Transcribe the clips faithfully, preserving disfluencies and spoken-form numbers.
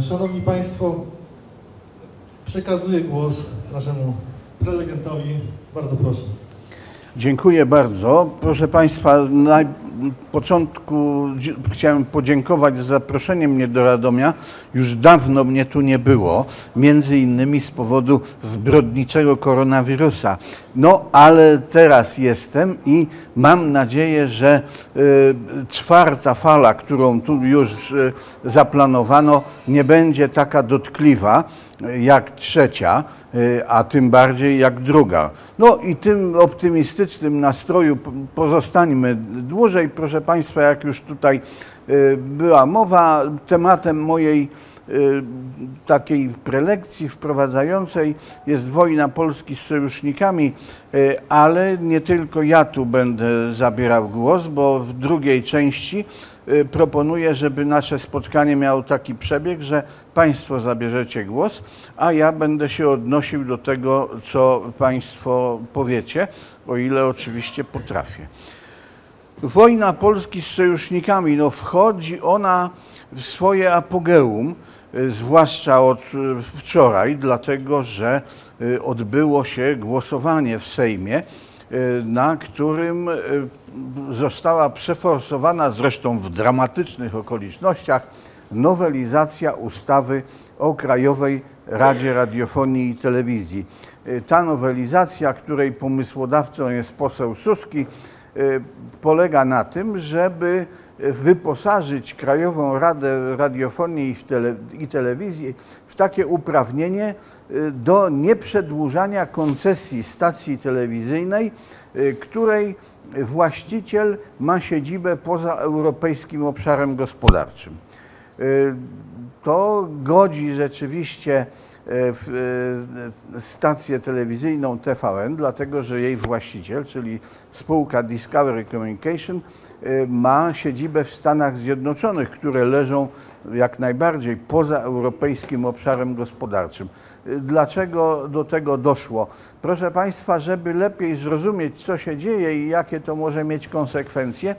Szanowni Państwo, przekazuję głos naszemu prelegentowi. Bardzo proszę. Dziękuję bardzo. Proszę Państwa, na początku chciałem podziękować za zaproszenie mnie do Radomia. Już dawno mnie tu nie było, między innymi z powodu zbrodniczego koronawirusa. No ale teraz jestem i mam nadzieję, że czwarta fala, którą tu już zaplanowano, nie będzie taka dotkliwa jak trzecia, a tym bardziej jak druga. No i tym optymistycznym nastroju pozostańmy dłużej. Proszę Państwa, jak już tutaj była mowa, tematem mojej takiej prelekcji wprowadzającej jest wojna Polski z sojusznikami, ale nie tylko ja tu będę zabierał głos, bo w drugiej części proponuję, żeby nasze spotkanie miało taki przebieg, że Państwo zabierzecie głos, a ja będę się odnosił do tego, co Państwo powiecie, o ile oczywiście potrafię. Wojna Polski z sojusznikami, no wchodzi ona w swoje apogeum, zwłaszcza od wczoraj, dlatego że odbyło się głosowanie w Sejmie, na którym została przeforsowana, zresztą w dramatycznych okolicznościach, nowelizacja ustawy o Krajowej Radzie Radiofonii i Telewizji. Ta nowelizacja, której pomysłodawcą jest poseł Suski, polega na tym, żeby wyposażyć Krajową Radę Radiofonii i Telewizji w takie uprawnienie do nieprzedłużania koncesji stacji telewizyjnej, której właściciel ma siedzibę poza Europejskim Obszarem Gospodarczym. To godzi rzeczywiście w stację telewizyjną T V N, dlatego że jej właściciel, czyli spółka Discovery Communication, ma siedzibę w Stanach Zjednoczonych, które leżą jak najbardziej poza Europejskim Obszarem Gospodarczym. Dlaczego do tego doszło? Proszę Państwa, żeby lepiej zrozumieć, co się dzieje i jakie to może mieć konsekwencje,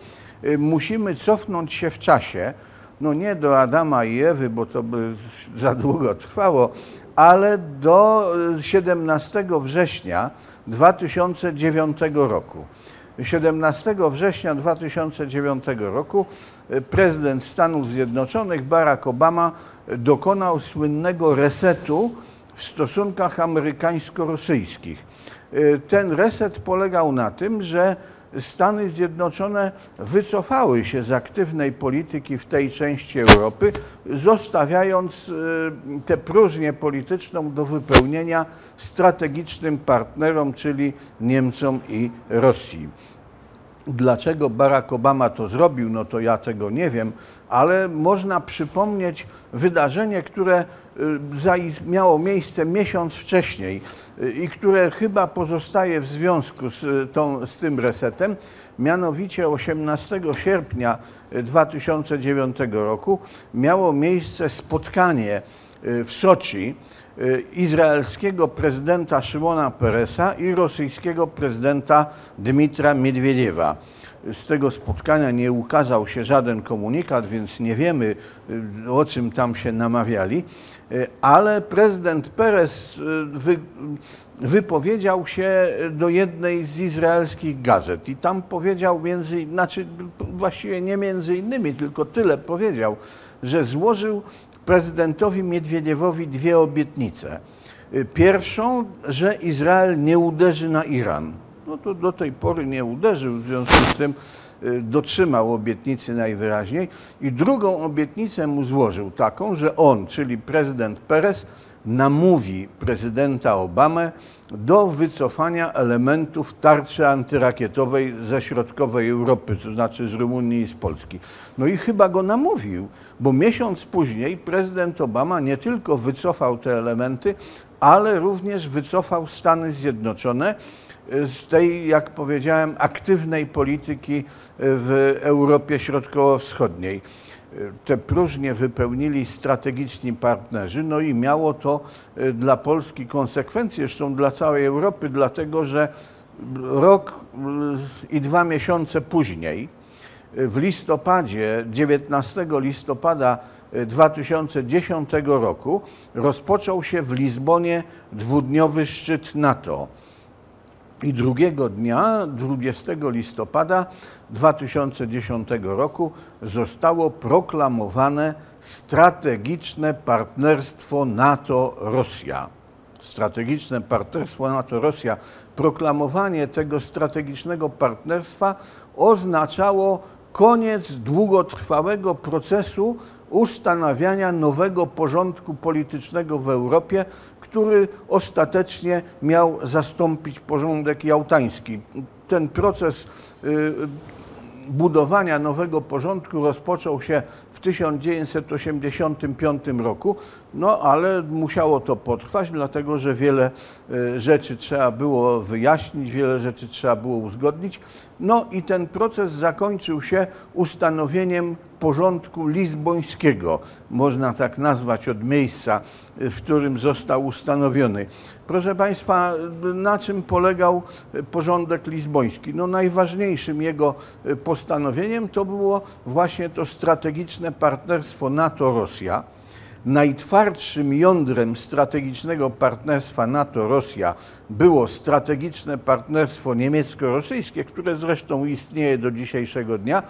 musimy cofnąć się w czasie, no nie do Adama i Ewy, bo to by za długo trwało, ale do siedemnastego września dwa tysiące dziewiątego roku. siedemnastego września dwa tysiące dziewiątego roku prezydent Stanów Zjednoczonych Barack Obama dokonał słynnego resetu w stosunkach amerykańsko-rosyjskich. Ten reset polegał na tym, że Stany Zjednoczone wycofały się z aktywnej polityki w tej części Europy, zostawiając tę próżnię polityczną do wypełnienia strategicznym partnerom, czyli Niemcom i Rosji. Dlaczego Barack Obama to zrobił, no to ja tego nie wiem, ale można przypomnieć wydarzenie, które miało miejsce miesiąc wcześniej i które chyba pozostaje w związku z, tą, z tym resetem, mianowicie osiemnastego sierpnia dwa tysiące dziewiątego roku miało miejsce spotkanie w Soczi izraelskiego prezydenta Szymona Peresa i rosyjskiego prezydenta Dmitra Medvedewa. Z tego spotkania nie ukazał się żaden komunikat, więc nie wiemy, o czym tam się namawiali, ale prezydent Peres wy, wypowiedział się do jednej z izraelskich gazet i tam powiedział między, znaczy właściwie nie między innymi, tylko tyle powiedział, że złożył prezydentowi Miedwiediewowi dwie obietnice. Pierwszą, że Izrael nie uderzy na Iran. No to do tej pory nie uderzył, w związku z tym dotrzymał obietnicy najwyraźniej. I drugą obietnicę mu złożył taką, że on, czyli prezydent Peres, namówi prezydenta Obamę do wycofania elementów tarczy antyrakietowej ze środkowej Europy, to znaczy z Rumunii i z Polski. No i chyba go namówił, bo miesiąc później prezydent Obama nie tylko wycofał te elementy, ale również wycofał Stany Zjednoczone z tej, jak powiedziałem, aktywnej polityki w Europie Środkowo-Wschodniej. Te próżnie wypełnili strategiczni partnerzy, no i miało to dla Polski konsekwencje, zresztą dla całej Europy, dlatego że rok i dwa miesiące później, w listopadzie, 19 listopada dwa tysiące dziesiątego roku rozpoczął się w Lizbonie dwudniowy szczyt NATO i drugiego dnia, dwudziestego listopada dwa tysiące dziesiątego roku, zostało proklamowane strategiczne partnerstwo NATO-Rosja. Strategiczne partnerstwo NATO-Rosja. Proklamowanie tego strategicznego partnerstwa oznaczało koniec długotrwałego procesu ustanawiania nowego porządku politycznego w Europie, który ostatecznie miał zastąpić porządek jałtański. Ten proces y, budowania nowego porządku rozpoczął się w tysiąc dziewięćset osiemdziesiątym piątym roku, no ale musiało to potrwać, dlatego że wiele y, rzeczy trzeba było wyjaśnić, wiele rzeczy trzeba było uzgodnić. No i ten proces zakończył się ustanowieniem porządku lizbońskiego, można tak nazwać od miejsca, w którym został ustanowiony. Proszę Państwa, na czym polegał porządek lizboński? No najważniejszym jego postanowieniem to było właśnie to strategiczne partnerstwo NATO-Rosja. Najtwardszym jądrem strategicznego partnerstwa NATO-Rosja było strategiczne partnerstwo niemiecko-rosyjskie, które zresztą istnieje do dzisiejszego dnia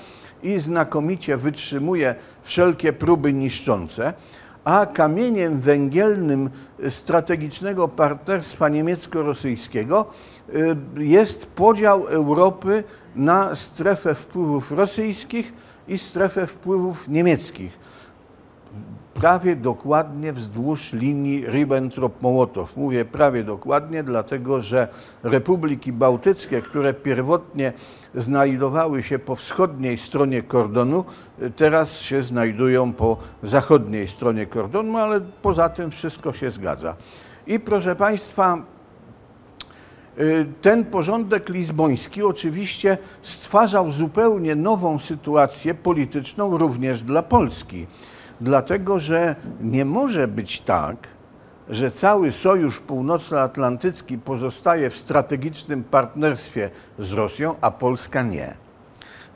i znakomicie wytrzymuje wszelkie próby niszczące, a kamieniem węgielnym strategicznego partnerstwa niemiecko-rosyjskiego jest podział Europy na strefę wpływów rosyjskich i strefę wpływów niemieckich. Prawie dokładnie wzdłuż linii Ribbentrop-Mołotow. Mówię prawie dokładnie, dlatego że republiki bałtyckie, które pierwotnie znajdowały się po wschodniej stronie kordonu, teraz się znajdują po zachodniej stronie kordonu, ale poza tym wszystko się zgadza. I proszę Państwa, ten porządek lizboński oczywiście stwarzał zupełnie nową sytuację polityczną również dla Polski. Dlatego, że nie może być tak, że cały Sojusz Północnoatlantycki pozostaje w strategicznym partnerstwie z Rosją, a Polska nie.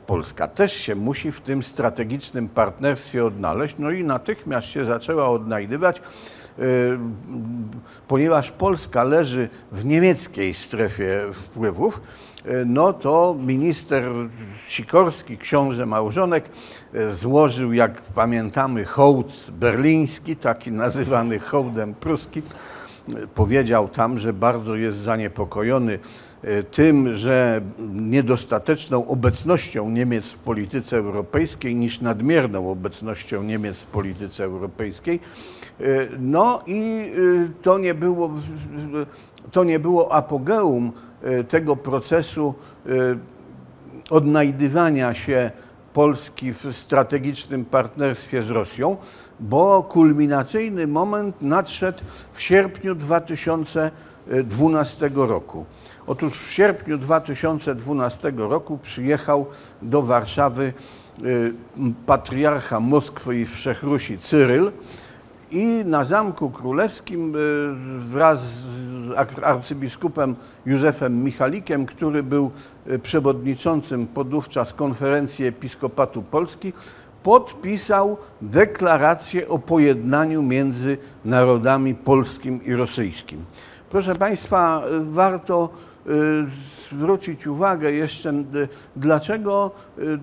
Polska też się musi w tym strategicznym partnerstwie odnaleźć, no i natychmiast się zaczęła odnajdywać, ponieważ Polska leży w niemieckiej strefie wpływów, no to minister Sikorski, książę małżonek, złożył, jak pamiętamy, hołd berliński, taki nazywany hołdem pruskim. Powiedział tam, że bardzo jest zaniepokojony tym, że niedostateczną obecnością Niemiec w polityce europejskiej niż nadmierną obecnością Niemiec w polityce europejskiej. No i to nie było, to nie było apogeum tego procesu odnajdywania się Polski w strategicznym partnerstwie z Rosją, bo kulminacyjny moment nadszedł w sierpniu dwa tysiące dwunastego roku. Otóż w sierpniu dwa tysiące dwunastego roku przyjechał do Warszawy patriarcha Moskwy i Wszechrusi Cyryl i na Zamku Królewskim wraz z arcybiskupem Józefem Michalikiem, który był przewodniczącym podówczas Konferencji Episkopatu Polski, podpisał deklarację o pojednaniu między narodami polskim i rosyjskim. Proszę Państwa, warto zwrócić uwagę jeszcze, dlaczego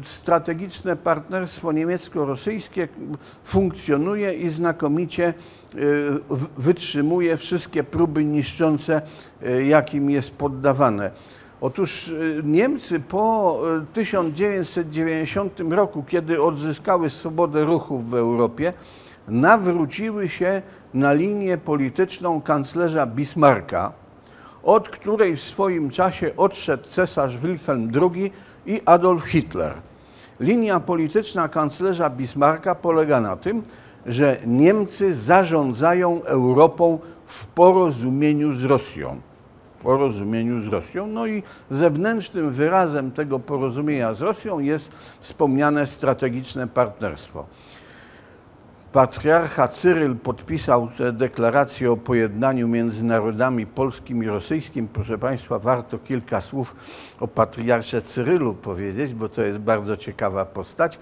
strategiczne partnerstwo niemiecko-rosyjskie funkcjonuje i znakomicie wytrzymuje wszystkie próby niszczące, jakim jest poddawane. Otóż Niemcy po tysiąc dziewięćset dziewięćdziesiątym roku, kiedy odzyskały swobodę ruchów w Europie, nawróciły się na linię polityczną kanclerza Bismarcka, od której w swoim czasie odszedł cesarz Wilhelm drugi i Adolf Hitler. Linia polityczna kanclerza Bismarcka polega na tym, że Niemcy zarządzają Europą w porozumieniu z Rosją. porozumieniu z Rosją. No i zewnętrznym wyrazem tego porozumienia z Rosją jest wspomniane strategiczne partnerstwo. Patriarcha Cyryl podpisał tę deklarację o pojednaniu między narodami polskim i rosyjskim. Proszę Państwa, warto kilka słów o patriarsze Cyrylu powiedzieć, bo to jest bardzo ciekawa postać.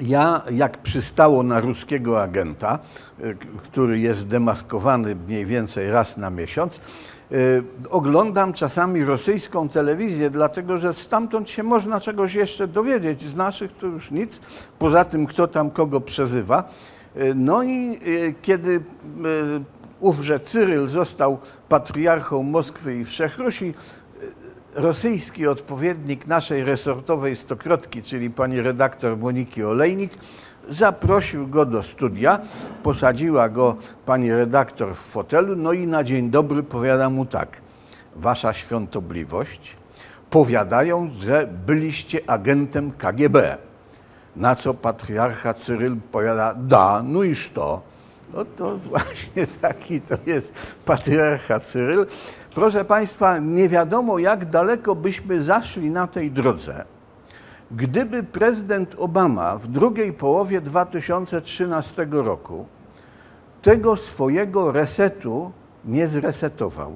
Ja, jak przystało na ruskiego agenta, który jest demaskowany mniej więcej raz na miesiąc, oglądam czasami rosyjską telewizję, dlatego że stamtąd się można czegoś jeszcze dowiedzieć, z naszych to już nic, poza tym kto tam kogo przezywa. No i kiedy ówże Cyryl został patriarchą Moskwy i Wszechrusi, rosyjski odpowiednik naszej resortowej Stokrotki, czyli pani redaktor Moniki Olejnik, zaprosił go do studia, posadziła go pani redaktor w fotelu, no i na dzień dobry powiada mu tak: wasza świątobliwość, powiadają, że byliście agentem K G B. Na co patriarcha Cyryl powiada: da, no iż to. No to właśnie taki to jest patriarcha Cyryl. Proszę Państwa, nie wiadomo jak daleko byśmy zaszli na tej drodze, gdyby prezydent Obama w drugiej połowie dwa tysiące trzynastego roku tego swojego resetu nie zresetował.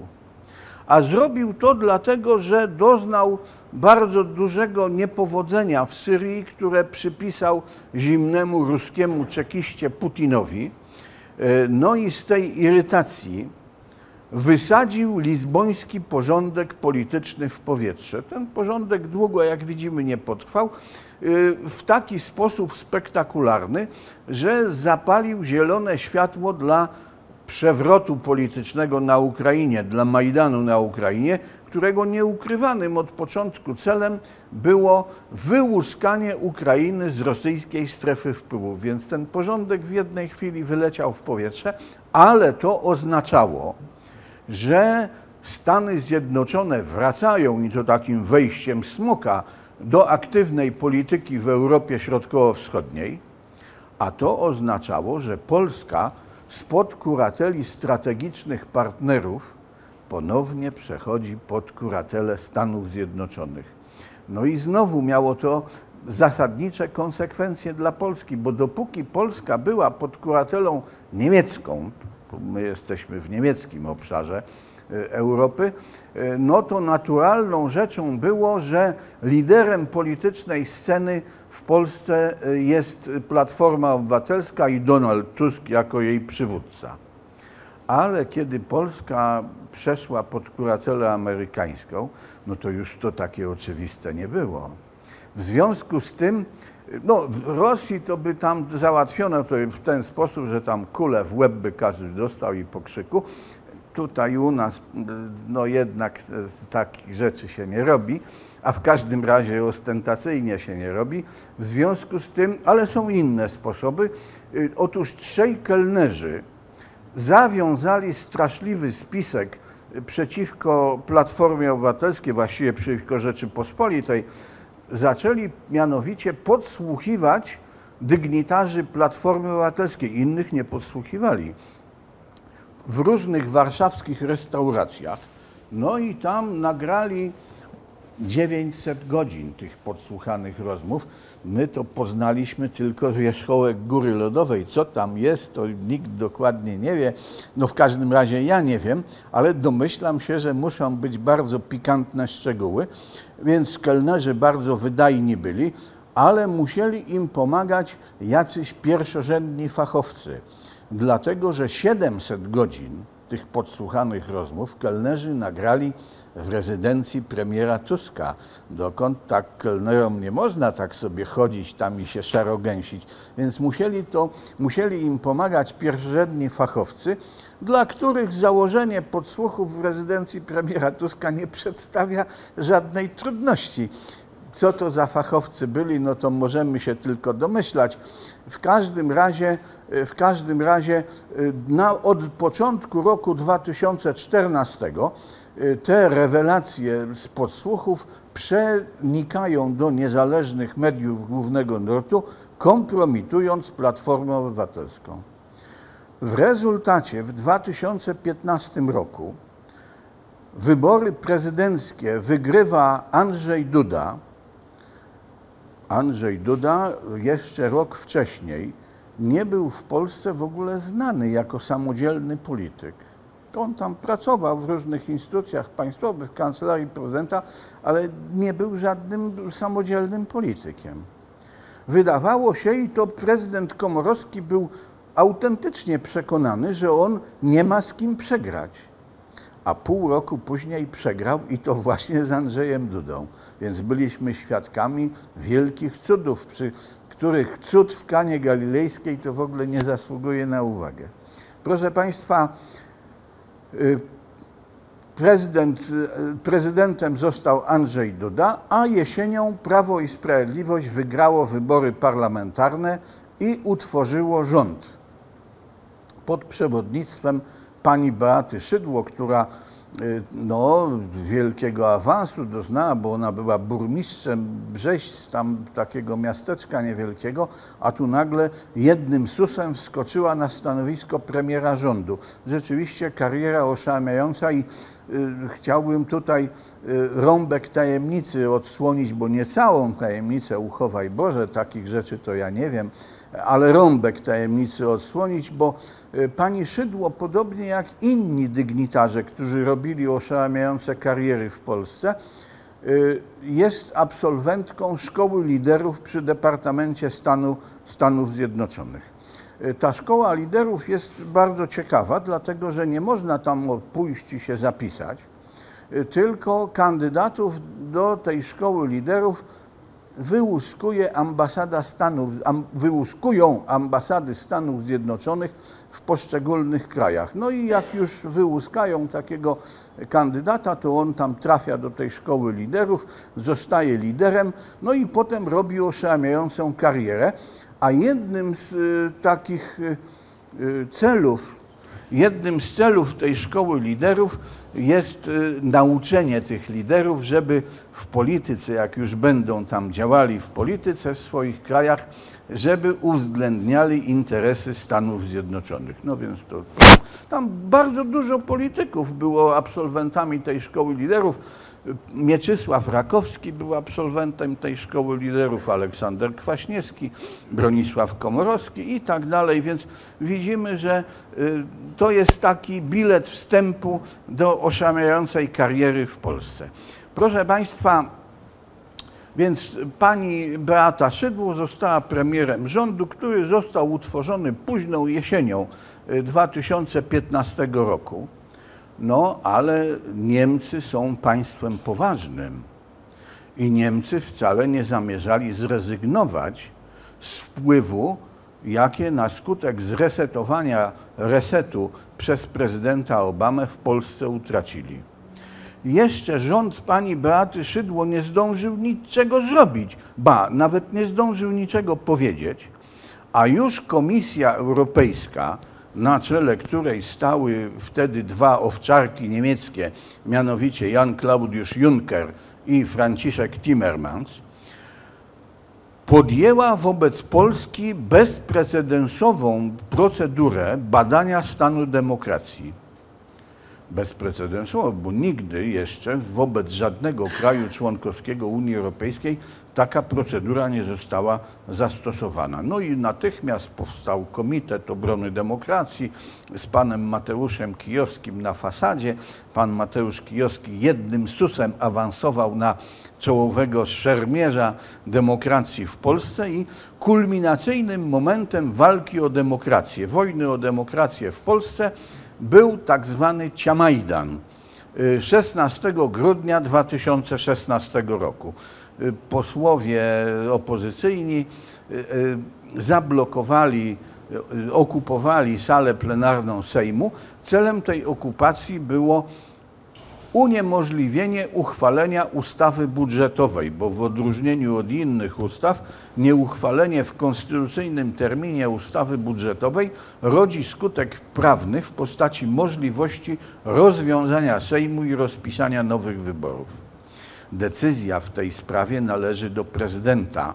A zrobił to dlatego, że doznał bardzo dużego niepowodzenia w Syrii, które przypisał zimnemu ruskiemu czekiście Putinowi. No i z tej irytacji wysadził lizboński porządek polityczny w powietrze. Ten porządek długo, jak widzimy, nie potrwał, w taki sposób spektakularny, że zapalił zielone światło dla przewrotu politycznego na Ukrainie, dla Majdanu na Ukrainie, którego nieukrywanym od początku celem było wyłuskanie Ukrainy z rosyjskiej strefy wpływu. Więc ten porządek w jednej chwili wyleciał w powietrze, ale to oznaczało, że Stany Zjednoczone wracają, i to takim wejściem smoka, do aktywnej polityki w Europie Środkowo-Wschodniej, a to oznaczało, że Polska spod kurateli strategicznych partnerów ponownie przechodzi pod kuratelę Stanów Zjednoczonych. No i znowu miało to zasadnicze konsekwencje dla Polski, bo dopóki Polska była pod kuratelą niemiecką, my jesteśmy w niemieckim obszarze Europy, no to naturalną rzeczą było, że liderem politycznej sceny w Polsce jest Platforma Obywatelska i Donald Tusk jako jej przywódca. Ale kiedy Polska przeszła pod kuratelę amerykańską, no to już to takie oczywiste nie było. W związku z tym, no, w Rosji to by tam załatwiono to w ten sposób, że tam kulę w łeb by każdy dostał i po krzyku. Tutaj u nas no jednak takich rzeczy się nie robi, a w każdym razie ostentacyjnie się nie robi. W związku z tym, ale są inne sposoby. Otóż trzej kelnerzy zawiązali straszliwy spisek przeciwko Platformie Obywatelskiej, właściwie przeciwko Rzeczypospolitej. Zaczęli mianowicie podsłuchiwać dygnitarzy Platformy Obywatelskiej. Innych nie podsłuchiwali. W różnych warszawskich restauracjach. No i tam nagrali dziewięćset godzin tych podsłuchanych rozmów. My to poznaliśmy tylko z wierzchołek Góry Lodowej. Co tam jest, to nikt dokładnie nie wie. No w każdym razie ja nie wiem, ale domyślam się, że muszą być bardzo pikantne szczegóły. Więc kelnerzy bardzo wydajni byli, ale musieli im pomagać jacyś pierwszorzędni fachowcy. Dlatego, że siedemset godzin tych podsłuchanych rozmów kelnerzy nagrali w rezydencji premiera Tuska. Dokąd tak kelnerom nie można tak sobie chodzić tam i się szarogęsić. Więc musieli, to, musieli im pomagać pierwszorzędni fachowcy, dla których założenie podsłuchów w rezydencji premiera Tuska nie przedstawia żadnej trudności. Co to za fachowcy byli, no to możemy się tylko domyślać. W każdym razie, w każdym razie na, od początku roku dwa tysiące czternastego te rewelacje z podsłuchów przenikają do niezależnych mediów głównego nurtu, kompromitując Platformę Obywatelską. W rezultacie w dwa tysiące piętnastego roku wybory prezydenckie wygrywa Andrzej Duda. Andrzej Duda jeszcze rok wcześniej nie był w Polsce w ogóle znany jako samodzielny polityk. On tam pracował w różnych instytucjach państwowych, w kancelarii prezydenta, ale nie był żadnym samodzielnym politykiem. Wydawało się, i to prezydent Komorowski był autentycznie przekonany, że on nie ma z kim przegrać. A pół roku później przegrał i to właśnie z Andrzejem Dudą. Więc byliśmy świadkami wielkich cudów, przy których cud w Kanie Galilejskiej to w ogóle nie zasługuje na uwagę. Proszę Państwa, prezydent, prezydentem został Andrzej Duda, a jesienią Prawo i Sprawiedliwość wygrało wybory parlamentarne i utworzyło rząd pod przewodnictwem pani Beaty Szydło, która no, wielkiego awansu doznała, bo ona była burmistrzem Brześć, tam takiego miasteczka niewielkiego, a tu nagle jednym susem wskoczyła na stanowisko premiera rządu. Rzeczywiście kariera oszałamiająca i y, chciałbym tutaj y, rąbek tajemnicy odsłonić, bo nie całą tajemnicę, uchowaj Boże, takich rzeczy to ja nie wiem, ale rąbek tajemnicy odsłonić, bo pani Szydło, podobnie jak inni dygnitarze, którzy robili oszałamiające kariery w Polsce, jest absolwentką Szkoły Liderów przy Departamencie Stanu Stanów Zjednoczonych. Ta Szkoła Liderów jest bardzo ciekawa, dlatego że nie można tam pójść i się zapisać, tylko kandydatów do tej Szkoły Liderów wyłuskuje ambasada Stanów, am, wyłuskują ambasady Stanów Zjednoczonych w poszczególnych krajach. No i jak już wyłuskają takiego kandydata, to on tam trafia do tej Szkoły Liderów, zostaje liderem, no i potem robi oszałamiającą karierę. A jednym z y, takich y, celów, jednym z celów tej Szkoły Liderów jest nauczenie tych liderów, żeby w polityce, jak już będą tam działali w polityce w swoich krajach, żeby uwzględniali interesy Stanów Zjednoczonych. No więc to tam bardzo dużo polityków było absolwentami tej Szkoły Liderów. Mieczysław Rakowski był absolwentem tej Szkoły Liderów, Aleksander Kwaśniewski, Bronisław Komorowski i tak dalej, więc widzimy, że to jest taki bilet wstępu do oszałamiającej kariery w Polsce. Proszę Państwa, więc pani Beata Szydło została premierem rządu, który został utworzony późną jesienią dwa tysiące piętnastego roku. No, ale Niemcy są państwem poważnym i Niemcy wcale nie zamierzali zrezygnować z wpływu, jakie na skutek zresetowania resetu przez prezydenta Obamę w Polsce utracili. Jeszcze rząd pani Beaty Szydło nie zdążył niczego zrobić, ba, nawet nie zdążył niczego powiedzieć, a już Komisja Europejska, na czele której stały wtedy dwa owczarki niemieckie, mianowicie Jan Klaudiusz Juncker i Franciszek Timmermans, podjęła wobec Polski bezprecedensową procedurę badania stanu demokracji. Bezprecedensową, bo nigdy jeszcze wobec żadnego kraju członkowskiego Unii Europejskiej taka procedura nie została zastosowana. No i natychmiast powstał Komitet Obrony Demokracji z panem Mateuszem Kijowskim na fasadzie. Pan Mateusz Kijowski jednym susem awansował na czołowego szermierza demokracji w Polsce i kulminacyjnym momentem walki o demokrację, wojny o demokrację w Polsce był tak zwany Ciamajdan szesnastego grudnia dwa tysiące szesnastego roku. Posłowie opozycyjni zablokowali, okupowali salę plenarną Sejmu. Celem tej okupacji było uniemożliwienie uchwalenia ustawy budżetowej, bo w odróżnieniu od innych ustaw nieuchwalenie w konstytucyjnym terminie ustawy budżetowej rodzi skutek prawny w postaci możliwości rozwiązania Sejmu i rozpisania nowych wyborów. Decyzja w tej sprawie należy do prezydenta,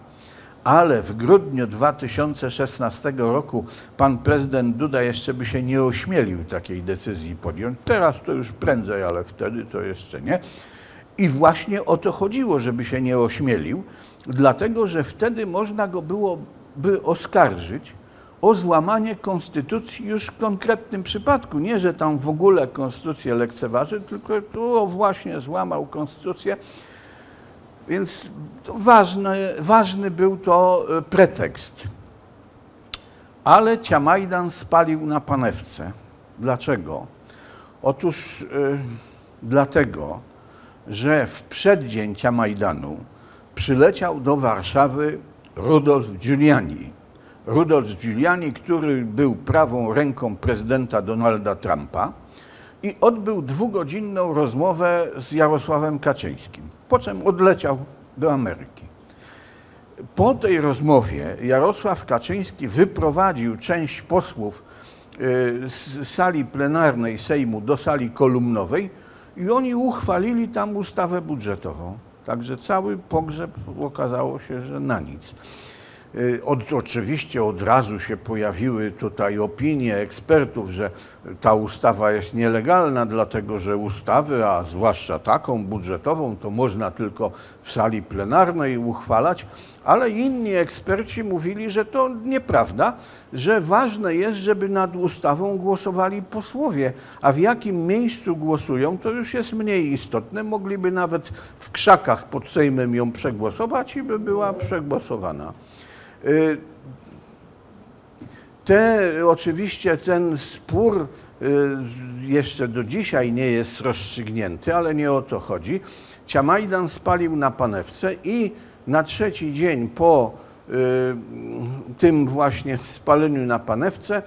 ale w grudniu dwa tysiące szesnastego roku pan prezydent Duda jeszcze by się nie ośmielił takiej decyzji podjąć. Teraz to już prędzej, ale wtedy to jeszcze nie. I właśnie o to chodziło, żeby się nie ośmielił, dlatego że wtedy można go byłoby oskarżyć o złamanie konstytucji już w konkretnym przypadku. Nie, że tam w ogóle konstytucję lekceważy, tylko tu właśnie złamał konstytucję. Więc ważny, ważny był to pretekst. Ale Ciamajdan spalił na panewce. Dlaczego? Otóż yy, dlatego, że w przeddzień Ciamajdanu przyleciał do Warszawy Rudolf Giuliani. Rudolf Giuliani, który był prawą ręką prezydenta Donalda Trumpa i odbył dwugodzinną rozmowę z Jarosławem Kaczyńskim, po czym odleciał do Ameryki. Po tej rozmowie Jarosław Kaczyński wyprowadził część posłów z sali plenarnej Sejmu do sali kolumnowej i oni uchwalili tam ustawę budżetową. Także cały pogrzeb okazało się, że na nic. Od, oczywiście od razu się pojawiły tutaj opinie ekspertów, że ta ustawa jest nielegalna, dlatego że ustawy, a zwłaszcza taką budżetową, to można tylko w sali plenarnej uchwalać, ale inni eksperci mówili, że to nieprawda, że ważne jest, żeby nad ustawą głosowali posłowie, a w jakim miejscu głosują, to już jest mniej istotne. Mogliby nawet w krzakach pod Sejmem ją przegłosować i by była przegłosowana. Te, oczywiście ten spór jeszcze do dzisiaj nie jest rozstrzygnięty, ale nie o to chodzi. Ciamajdan spalił na panewce i na trzeci dzień po tym właśnie spaleniu na panewce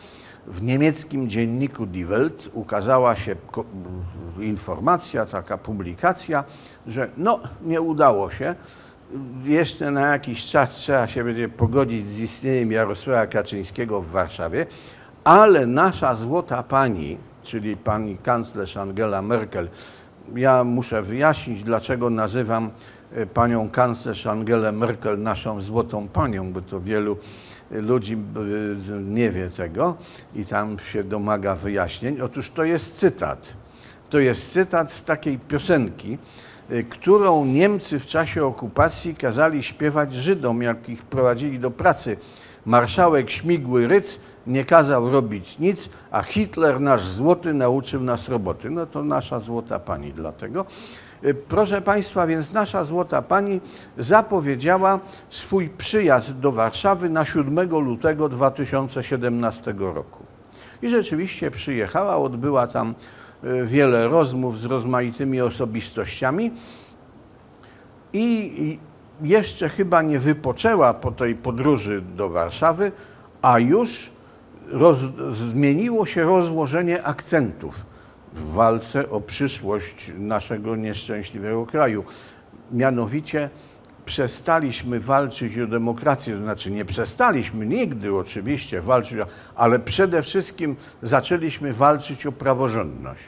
w niemieckim dzienniku Die Welt ukazała się informacja, taka publikacja, że no nie udało się. Jeszcze na jakiś czas trzeba się będzie pogodzić z istnieniem Jarosława Kaczyńskiego w Warszawie, ale nasza złota pani, czyli pani kanclerz Angela Merkel, ja muszę wyjaśnić, dlaczego nazywam panią kanclerz Angelę Merkel naszą złotą panią, bo to wielu ludzi nie wie tego i tam się domaga wyjaśnień. Otóż to jest cytat. To jest cytat z takiej piosenki, którą Niemcy w czasie okupacji kazali śpiewać Żydom, jak ich prowadzili do pracy. Marszałek Śmigły Rydz nie kazał robić nic, a Hitler nasz złoty nauczył nas roboty. No to nasza złota pani dlatego. Proszę Państwa, więc nasza złota pani zapowiedziała swój przyjazd do Warszawy na siódmego lutego dwa tysiące siedemnastego roku. I rzeczywiście przyjechała, odbyła tam wiele rozmów z rozmaitymi osobistościami i jeszcze chyba nie wypoczęła po tej podróży do Warszawy, a już roz, zmieniło się rozłożenie akcentów w walce o przyszłość naszego nieszczęśliwego kraju. Mianowicie przestaliśmy walczyć o demokrację, to znaczy nie przestaliśmy nigdy oczywiście walczyć, ale przede wszystkim zaczęliśmy walczyć o praworządność.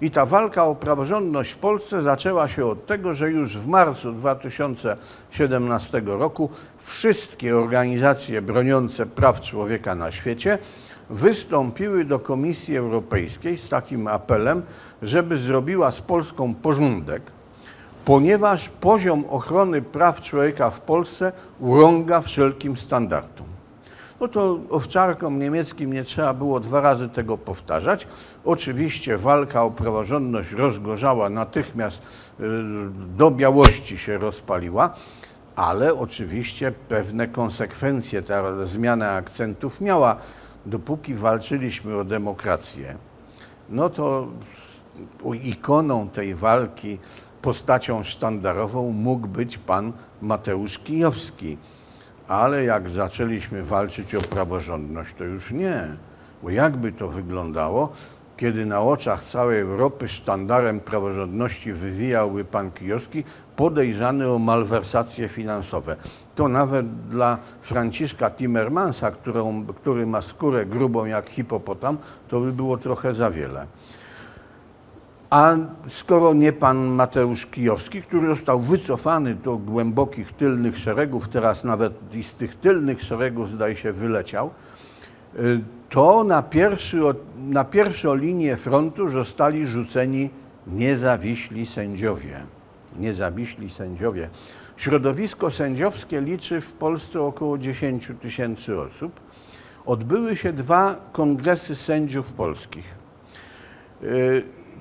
I ta walka o praworządność w Polsce zaczęła się od tego, że już w marcu dwa tysiące siedemnastego roku wszystkie organizacje broniące praw człowieka na świecie wystąpiły do Komisji Europejskiej z takim apelem, żeby zrobiła z Polską porządek, ponieważ poziom ochrony praw człowieka w Polsce urąga wszelkim standardom. No to owczarkom niemieckim nie trzeba było dwa razy tego powtarzać. Oczywiście walka o praworządność rozgorzała, natychmiast do białości się rozpaliła, ale oczywiście pewne konsekwencje ta zmiana akcentów miała. Dopóki walczyliśmy o demokrację, no to ikoną tej walki, postacią sztandarową mógł być pan Mateusz Kijowski. Ale jak zaczęliśmy walczyć o praworządność, to już nie. Bo jakby to wyglądało, kiedy na oczach całej Europy sztandarem praworządności wywijałby pan Kijowski, podejrzany o malwersacje finansowe. To nawet dla Franciszka Timmermansa, którą, który ma skórę grubą jak hipopotam, to by było trochę za wiele. A skoro nie pan Mateusz Kijowski, który został wycofany do głębokich tylnych szeregów, teraz nawet i z tych tylnych szeregów zdaje się wyleciał, to na, pierwszy, na pierwszą linię frontu zostali rzuceni niezawiśli sędziowie. Niezawiśli sędziowie. Środowisko sędziowskie liczy w Polsce około dziesięć tysięcy osób. Odbyły się dwa kongresy sędziów polskich.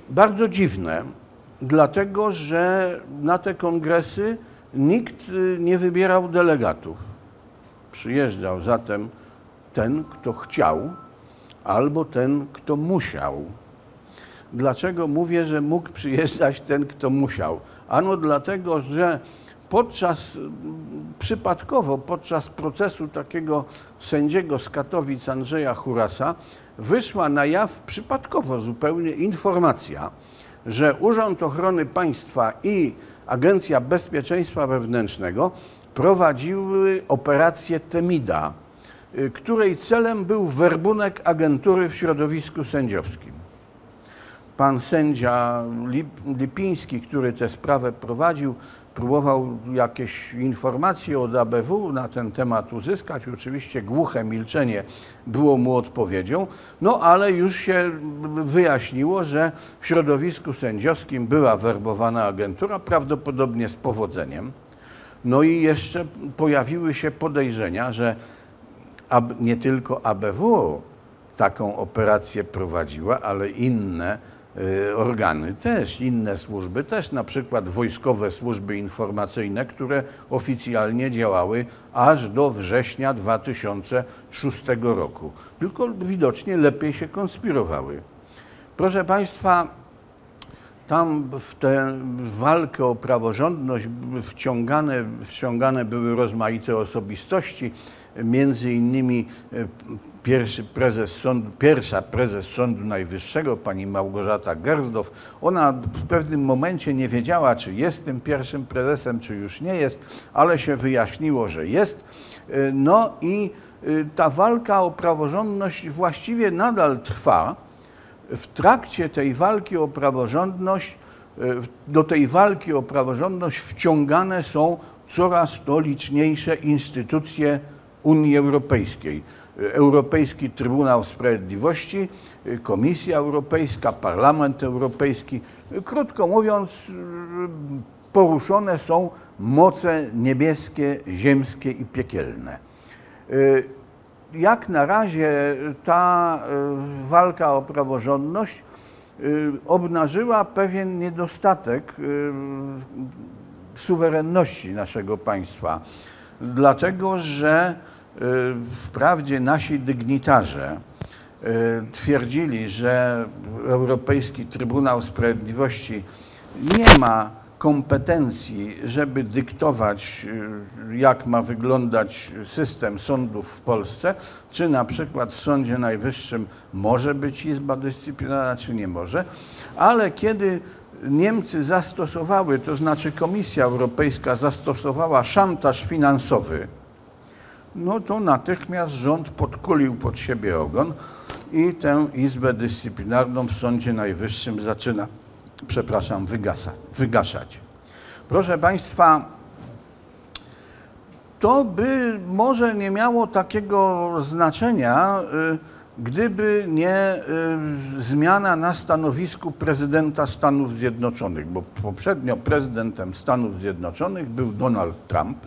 Bardzo dziwne, dlatego że na te kongresy nikt nie wybierał delegatów. Przyjeżdżał zatem ten, kto chciał, albo ten, kto musiał. Dlaczego mówię, że mógł przyjeżdżać ten, kto musiał? Ano dlatego, że podczas, przypadkowo podczas procesu takiego sędziego z Katowic Andrzeja Hurasa wyszła na jaw przypadkowo zupełnie informacja, że Urząd Ochrony Państwa i Agencja Bezpieczeństwa Wewnętrznego prowadziły operację Temida, której celem był werbunek agentury w środowisku sędziowskim. Pan sędzia Lipiński, który tę sprawę prowadził, próbował jakieś informacje od A B W na ten temat uzyskać. Oczywiście głuche milczenie było mu odpowiedzią, no ale już się wyjaśniło, że w środowisku sędziowskim była werbowana agentura, prawdopodobnie z powodzeniem. No i jeszcze pojawiły się podejrzenia, że nie tylko A B W taką operację prowadziła, ale inne organy też, inne służby też, na przykład wojskowe służby informacyjne, które oficjalnie działały aż do września dwa tysiące szóstego roku. Tylko widocznie lepiej się konspirowały. Proszę Państwa, tam w tę walkę o praworządność wciągane, wciągane były rozmaite osobistości, między innymi pierwszy prezes sądu, pierwsza prezes Sądu Najwyższego, pani Małgorzata Gersdorf. Ona w pewnym momencie nie wiedziała, czy jest tym pierwszym prezesem, czy już nie jest, ale się wyjaśniło, że jest. No i ta walka o praworządność właściwie nadal trwa. W trakcie tej walki o praworządność, do tej walki o praworządność wciągane są coraz to liczniejsze instytucje Unii Europejskiej. Europejski Trybunał Sprawiedliwości, Komisja Europejska, Parlament Europejski. Krótko mówiąc, poruszone są moce niebieskie, ziemskie i piekielne. Jak na razie ta walka o praworządność obnażyła pewien niedostatek suwerenności naszego państwa. Dlatego, że wprawdzie nasi dygnitarze twierdzili, że Europejski Trybunał Sprawiedliwości nie ma kompetencji, żeby dyktować, jak ma wyglądać system sądów w Polsce, czy na przykład w Sądzie Najwyższym może być Izba Dyscyplinarna, czy nie może, ale kiedy Niemcy zastosowały, to znaczy Komisja Europejska zastosowała szantaż finansowy, no to natychmiast rząd podkulił pod siebie ogon i tę Izbę Dyscyplinarną w Sądzie Najwyższym zaczyna, przepraszam, wygasa, wygaszać. Proszę Państwa, to by może nie miało takiego znaczenia, gdyby nie zmiana na stanowisku prezydenta Stanów Zjednoczonych, bo poprzednio prezydentem Stanów Zjednoczonych był Donald Trump,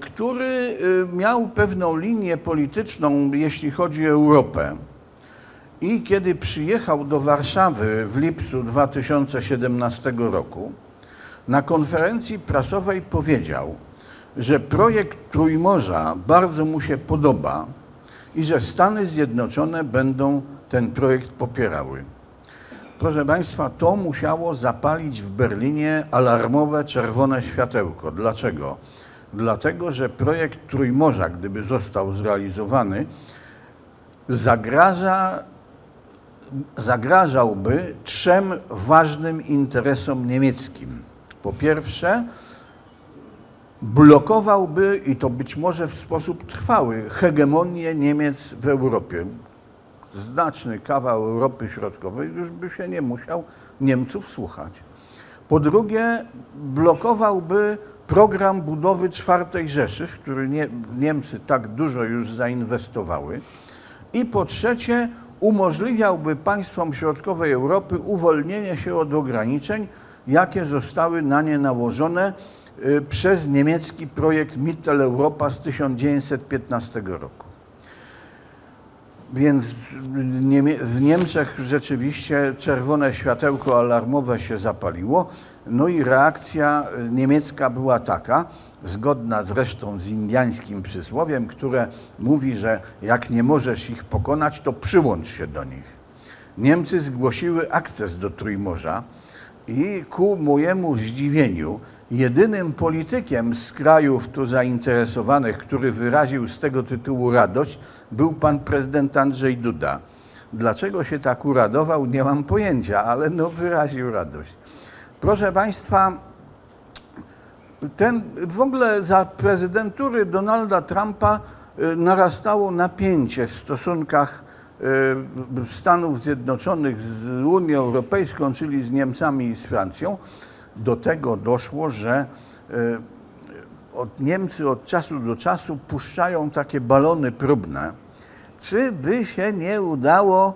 który miał pewną linię polityczną, jeśli chodzi o Europę. I kiedy przyjechał do Warszawy w lipcu dwa tysiące siedemnastego roku, na konferencji prasowej powiedział, że projekt Trójmorza bardzo mu się podoba i że Stany Zjednoczone będą ten projekt popierały. Proszę Państwa, to musiało zapalić w Berlinie alarmowe czerwone światełko. Dlaczego? Dlatego, że projekt Trójmorza, gdyby został zrealizowany, zagraża, zagrażałby trzem ważnym interesom niemieckim. Po pierwsze, blokowałby, i to być może w sposób trwały, hegemonię Niemiec w Europie. Znaczny kawał Europy Środkowej już by się nie musiał Niemców słuchać. Po drugie, blokowałby program budowy czwartej Rzeszy, w który nie, Niemcy tak dużo już zainwestowały. I po trzecie, umożliwiałby państwom środkowej Europy uwolnienie się od ograniczeń, jakie zostały na nie nałożone przez niemiecki projekt Mitteleuropa z tysiąc dziewięćset piętnastego roku. Więc w Niemczech rzeczywiście czerwone światełko alarmowe się zapaliło. No i reakcja niemiecka była taka, zgodna zresztą z indiańskim przysłowiem, które mówi, że jak nie możesz ich pokonać, to przyłącz się do nich. Niemcy zgłosiły akces do Trójmorza i ku mojemu zdziwieniu jedynym politykiem z krajów tu zainteresowanych, który wyraził z tego tytułu radość, był pan prezydent Andrzej Duda. Dlaczego się tak uradował, nie mam pojęcia, ale no wyraził radość. Proszę Państwa, ten, w ogóle za prezydentury Donalda Trumpa narastało napięcie w stosunkach Stanów Zjednoczonych z Unią Europejską, czyli z Niemcami i z Francją. Do tego doszło, że od Niemcy od czasu do czasu puszczają takie balony próbne. Czy by się nie udało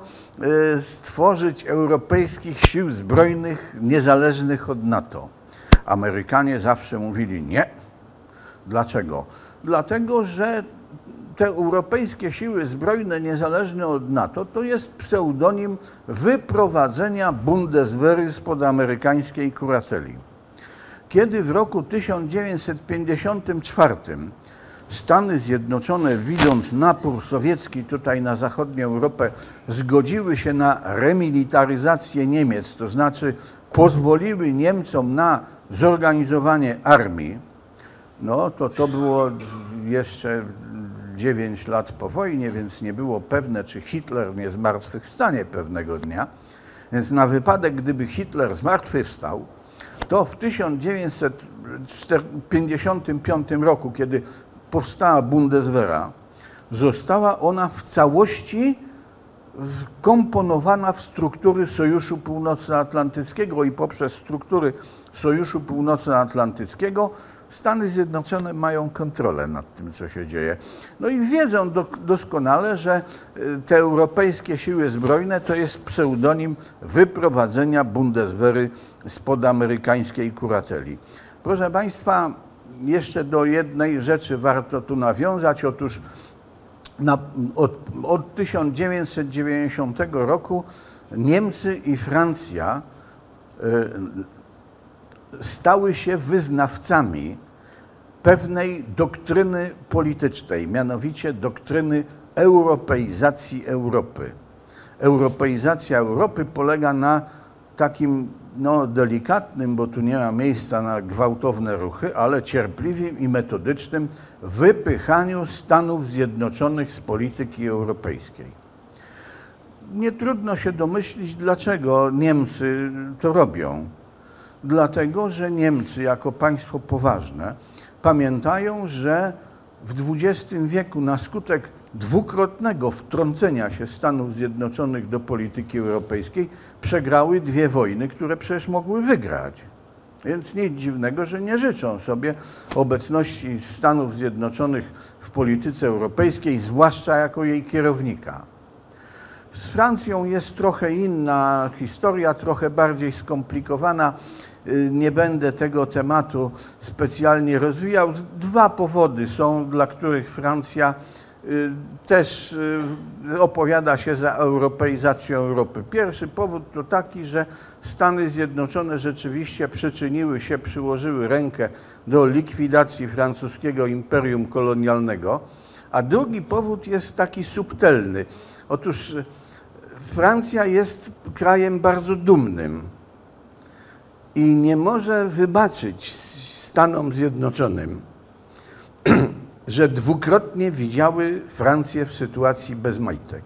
stworzyć europejskich sił zbrojnych niezależnych od NATO? Amerykanie zawsze mówili nie. Dlaczego? Dlatego, że te europejskie siły zbrojne niezależne od NATO to jest pseudonim wyprowadzenia Bundeswehry spod amerykańskiej kurateli. Kiedy w roku tysiąc dziewięćset pięćdziesiątym czwartym Stany Zjednoczone, widząc napór sowiecki tutaj na zachodnią Europę, zgodziły się na remilitaryzację Niemiec, to znaczy pozwoliły Niemcom na zorganizowanie armii, no to to było jeszcze dziewięć lat po wojnie, więc nie było pewne, czy Hitler nie zmartwychwstanie pewnego dnia. Więc na wypadek, gdyby Hitler zmartwychwstał, to w tysiąc dziewięćset pięćdziesiątym piątym roku, kiedy powstała Bundeswehra, została ona w całości wkomponowana w struktury Sojuszu Północnoatlantyckiego i poprzez struktury Sojuszu Północnoatlantyckiego Stany Zjednoczone mają kontrolę nad tym, co się dzieje. No i wiedzą do, doskonale, że te europejskie siły zbrojne to jest pseudonim wyprowadzenia Bundeswehry spod amerykańskiej kurateli. Proszę Państwa, jeszcze do jednej rzeczy warto tu nawiązać. Otóż na, od, od tysiąc dziewięćset dziewięćdziesiątego roku Niemcy i Francja yy, stały się wyznawcami pewnej doktryny politycznej, mianowicie doktryny europeizacji Europy. Europeizacja Europy polega na takim no, delikatnym, bo tu nie ma miejsca na gwałtowne ruchy, ale cierpliwym i metodycznym wypychaniu Stanów Zjednoczonych z polityki europejskiej. Nie trudno się domyślić, dlaczego Niemcy to robią. Dlatego, że Niemcy jako państwo poważne pamiętają, że w dwudziestym wieku na skutek dwukrotnego wtrącenia się Stanów Zjednoczonych do polityki europejskiej przegrały dwie wojny, które przecież mogły wygrać. Więc nic dziwnego, że nie życzą sobie obecności Stanów Zjednoczonych w polityce europejskiej, zwłaszcza jako jej kierownika. Z Francją jest trochę inna historia, trochę bardziej skomplikowana. Nie będę tego tematu specjalnie rozwijał. Dwa powody są, dla których Francja też opowiada się za europeizacją Europy. Pierwszy powód to taki, że Stany Zjednoczone rzeczywiście przyczyniły się, przyłożyły rękę do likwidacji francuskiego imperium kolonialnego, a drugi powód jest taki subtelny. Otóż Francja jest krajem bardzo dumnym i nie może wybaczyć Stanom Zjednoczonym, że dwukrotnie widziały Francję w sytuacji bez majtek.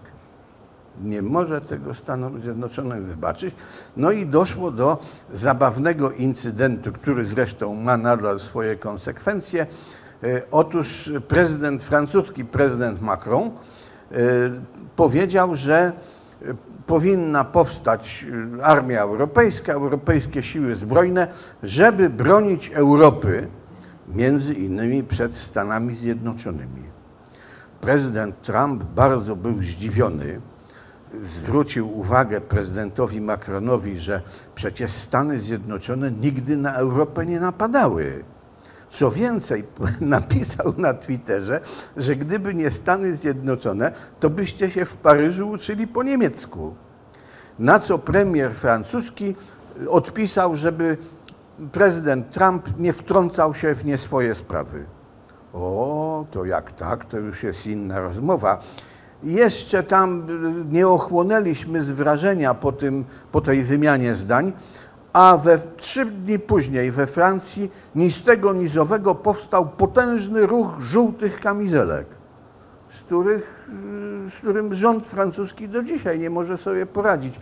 Nie może tego Stanom Zjednoczonym wybaczyć. No i doszło do zabawnego incydentu, który zresztą ma nadal swoje konsekwencje. Otóż prezydent francuski, prezydent Macron, powiedział, że powinna powstać armia europejska, europejskie siły zbrojne, żeby bronić Europy, między innymi przed Stanami Zjednoczonymi. Prezydent Trump bardzo był zdziwiony. Zwrócił uwagę prezydentowi Macronowi, że przecież Stany Zjednoczone nigdy na Europę nie napadały. Co więcej, napisał na Twitterze, że gdyby nie Stany Zjednoczone, to byście się w Paryżu uczyli po niemiecku. Na co premier francuski odpisał, żeby prezydent Trump nie wtrącał się w nie swoje sprawy. O, to jak tak, to już jest inna rozmowa. Jeszcze tam nie ochłonęliśmy z wrażenia po, tym, po tej wymianie zdań, a we trzy dni później we Francji ni z tego ni z owego powstał potężny ruch żółtych kamizelek, z, których, z którym rząd francuski do dzisiaj nie może sobie poradzić.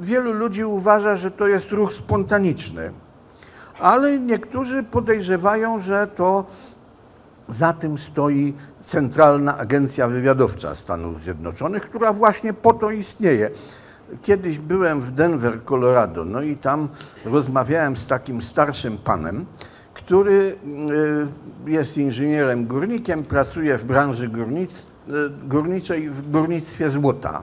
Wielu ludzi uważa, że to jest ruch spontaniczny, ale niektórzy podejrzewają, że to za tym stoi Centralna Agencja Wywiadowcza Stanów Zjednoczonych, która właśnie po to istnieje. Kiedyś byłem w Denver, Colorado, no i tam rozmawiałem z takim starszym panem, który jest inżynierem górnikiem, pracuje w branży górnic, górniczej w górnictwie złota.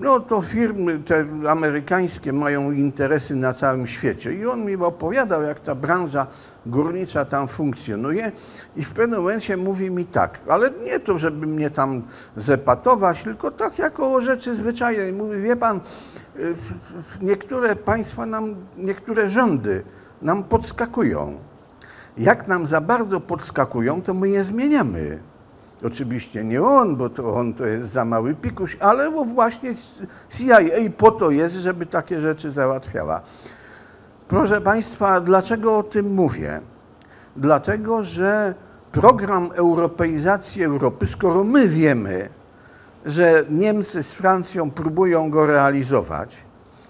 No to firmy te amerykańskie mają interesy na całym świecie i on mi opowiadał, jak ta branża górnicza tam funkcjonuje i w pewnym momencie mówi mi tak, ale nie to, żeby mnie tam zepatować, tylko tak jako o rzeczy zwyczajnej. Mówi, wie pan, niektóre państwa nam, niektóre rządy nam podskakują. Jak nam za bardzo podskakują, to my je zmieniamy. Oczywiście nie on, bo to on to jest za mały pikuś, ale bo właśnie C I A po to jest, żeby takie rzeczy załatwiała. Proszę państwa, dlaczego o tym mówię? Dlatego, że program europeizacji Europy, skoro my wiemy, że Niemcy z Francją próbują go realizować,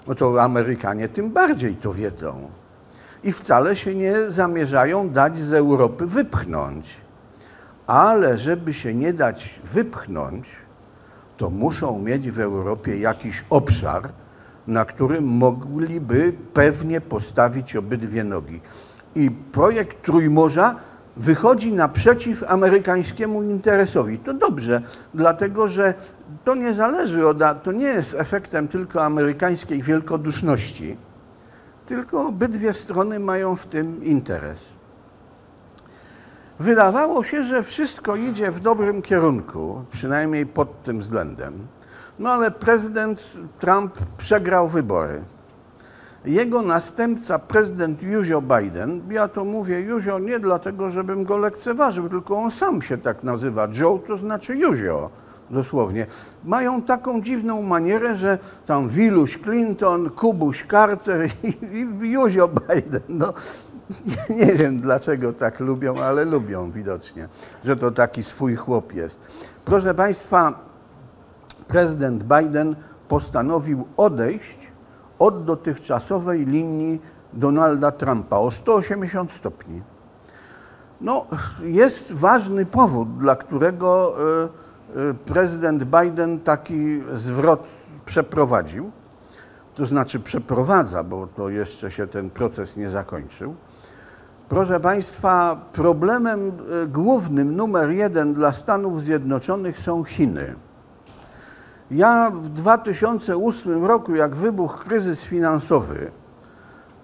no to Amerykanie tym bardziej to wiedzą i wcale się nie zamierzają dać z Europy wypchnąć. Ale żeby się nie dać wypchnąć, to muszą mieć w Europie jakiś obszar, na którym mogliby pewnie postawić obydwie nogi. I projekt Trójmorza wychodzi naprzeciw amerykańskiemu interesowi. To dobrze, dlatego że to nie zależy od, to nie jest efektem tylko amerykańskiej wielkoduszności, tylko obydwie strony mają w tym interes. Wydawało się, że wszystko idzie w dobrym kierunku, przynajmniej pod tym względem. No ale prezydent Trump przegrał wybory. Jego następca, prezydent Józio Biden, ja to mówię Józio nie dlatego, żebym go lekceważył, tylko on sam się tak nazywa. Joe to znaczy Józio, dosłownie. Mają taką dziwną manierę, że tam Wiluś Clinton, Kubuś Carter i, i Józio Biden. No. Nie, nie wiem, dlaczego tak lubią, ale lubią widocznie, że to taki swój chłop jest. Proszę państwa, prezydent Biden postanowił odejść od dotychczasowej linii Donalda Trumpa o sto osiemdziesiąt stopni. No, jest ważny powód, dla którego prezydent Biden taki zwrot przeprowadził, to znaczy przeprowadza, bo to jeszcze się ten proces nie zakończył. Proszę państwa, problemem głównym numer jeden dla Stanów Zjednoczonych są Chiny. Ja w dwa tysiące ósmym roku, jak wybuchł kryzys finansowy,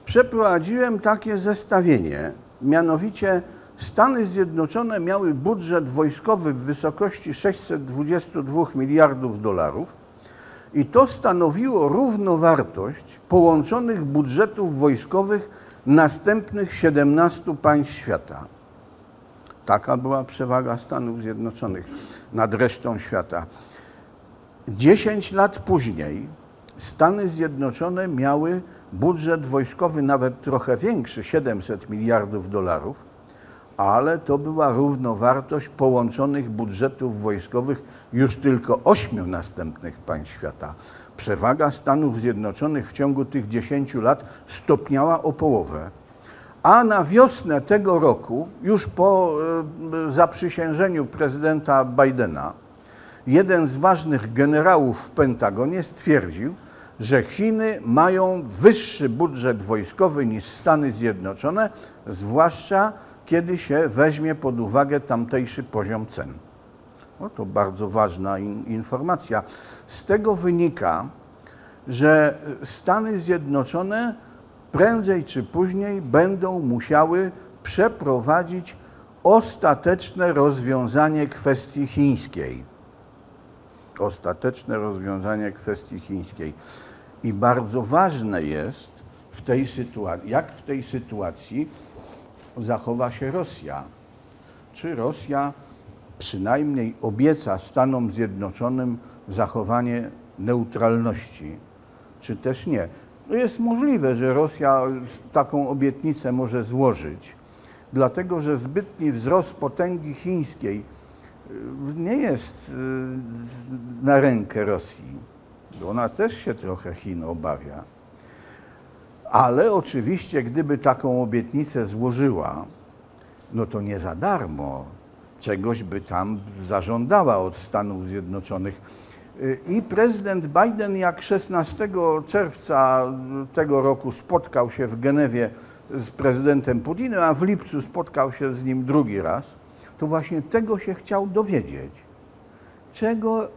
przeprowadziłem takie zestawienie. Mianowicie Stany Zjednoczone miały budżet wojskowy w wysokości sześćset dwadzieścia dwa miliardów dolarów i to stanowiło równowartość połączonych budżetów wojskowych następnych siedemnastu państw świata. Taka była przewaga Stanów Zjednoczonych nad resztą świata. dziesięć lat później Stany Zjednoczone miały budżet wojskowy nawet trochę większy, siedemset miliardów dolarów, ale to była równowartość połączonych budżetów wojskowych już tylko ośmiu następnych państw świata. Przewaga Stanów Zjednoczonych w ciągu tych dziesięciu lat stopniała o połowę. A na wiosnę tego roku, już po zaprzysiężeniu prezydenta Bidena, jeden z ważnych generałów w Pentagonie stwierdził, że Chiny mają wyższy budżet wojskowy niż Stany Zjednoczone, zwłaszcza kiedy się weźmie pod uwagę tamtejszy poziom cen. No to bardzo ważna in, informacja. Z tego wynika, że Stany Zjednoczone prędzej czy później będą musiały przeprowadzić ostateczne rozwiązanie kwestii chińskiej. Ostateczne rozwiązanie kwestii chińskiej. I bardzo ważne jest, w tej sytuacji, jak w tej sytuacji zachowa się Rosja. Czy Rosja przynajmniej obieca Stanom Zjednoczonym zachowanie neutralności, czy też nie? No jest możliwe, że Rosja taką obietnicę może złożyć, dlatego że zbytni wzrost potęgi chińskiej nie jest na rękę Rosji, bo ona też się trochę Chin obawia. Ale oczywiście, gdyby taką obietnicę złożyła, no to nie za darmo czegoś by tam zażądała od Stanów Zjednoczonych. I prezydent Biden, jak szesnastego czerwca tego roku spotkał się w Genewie z prezydentem Putinem, a w lipcu spotkał się z nim drugi raz, to właśnie tego się chciał dowiedzieć. Czego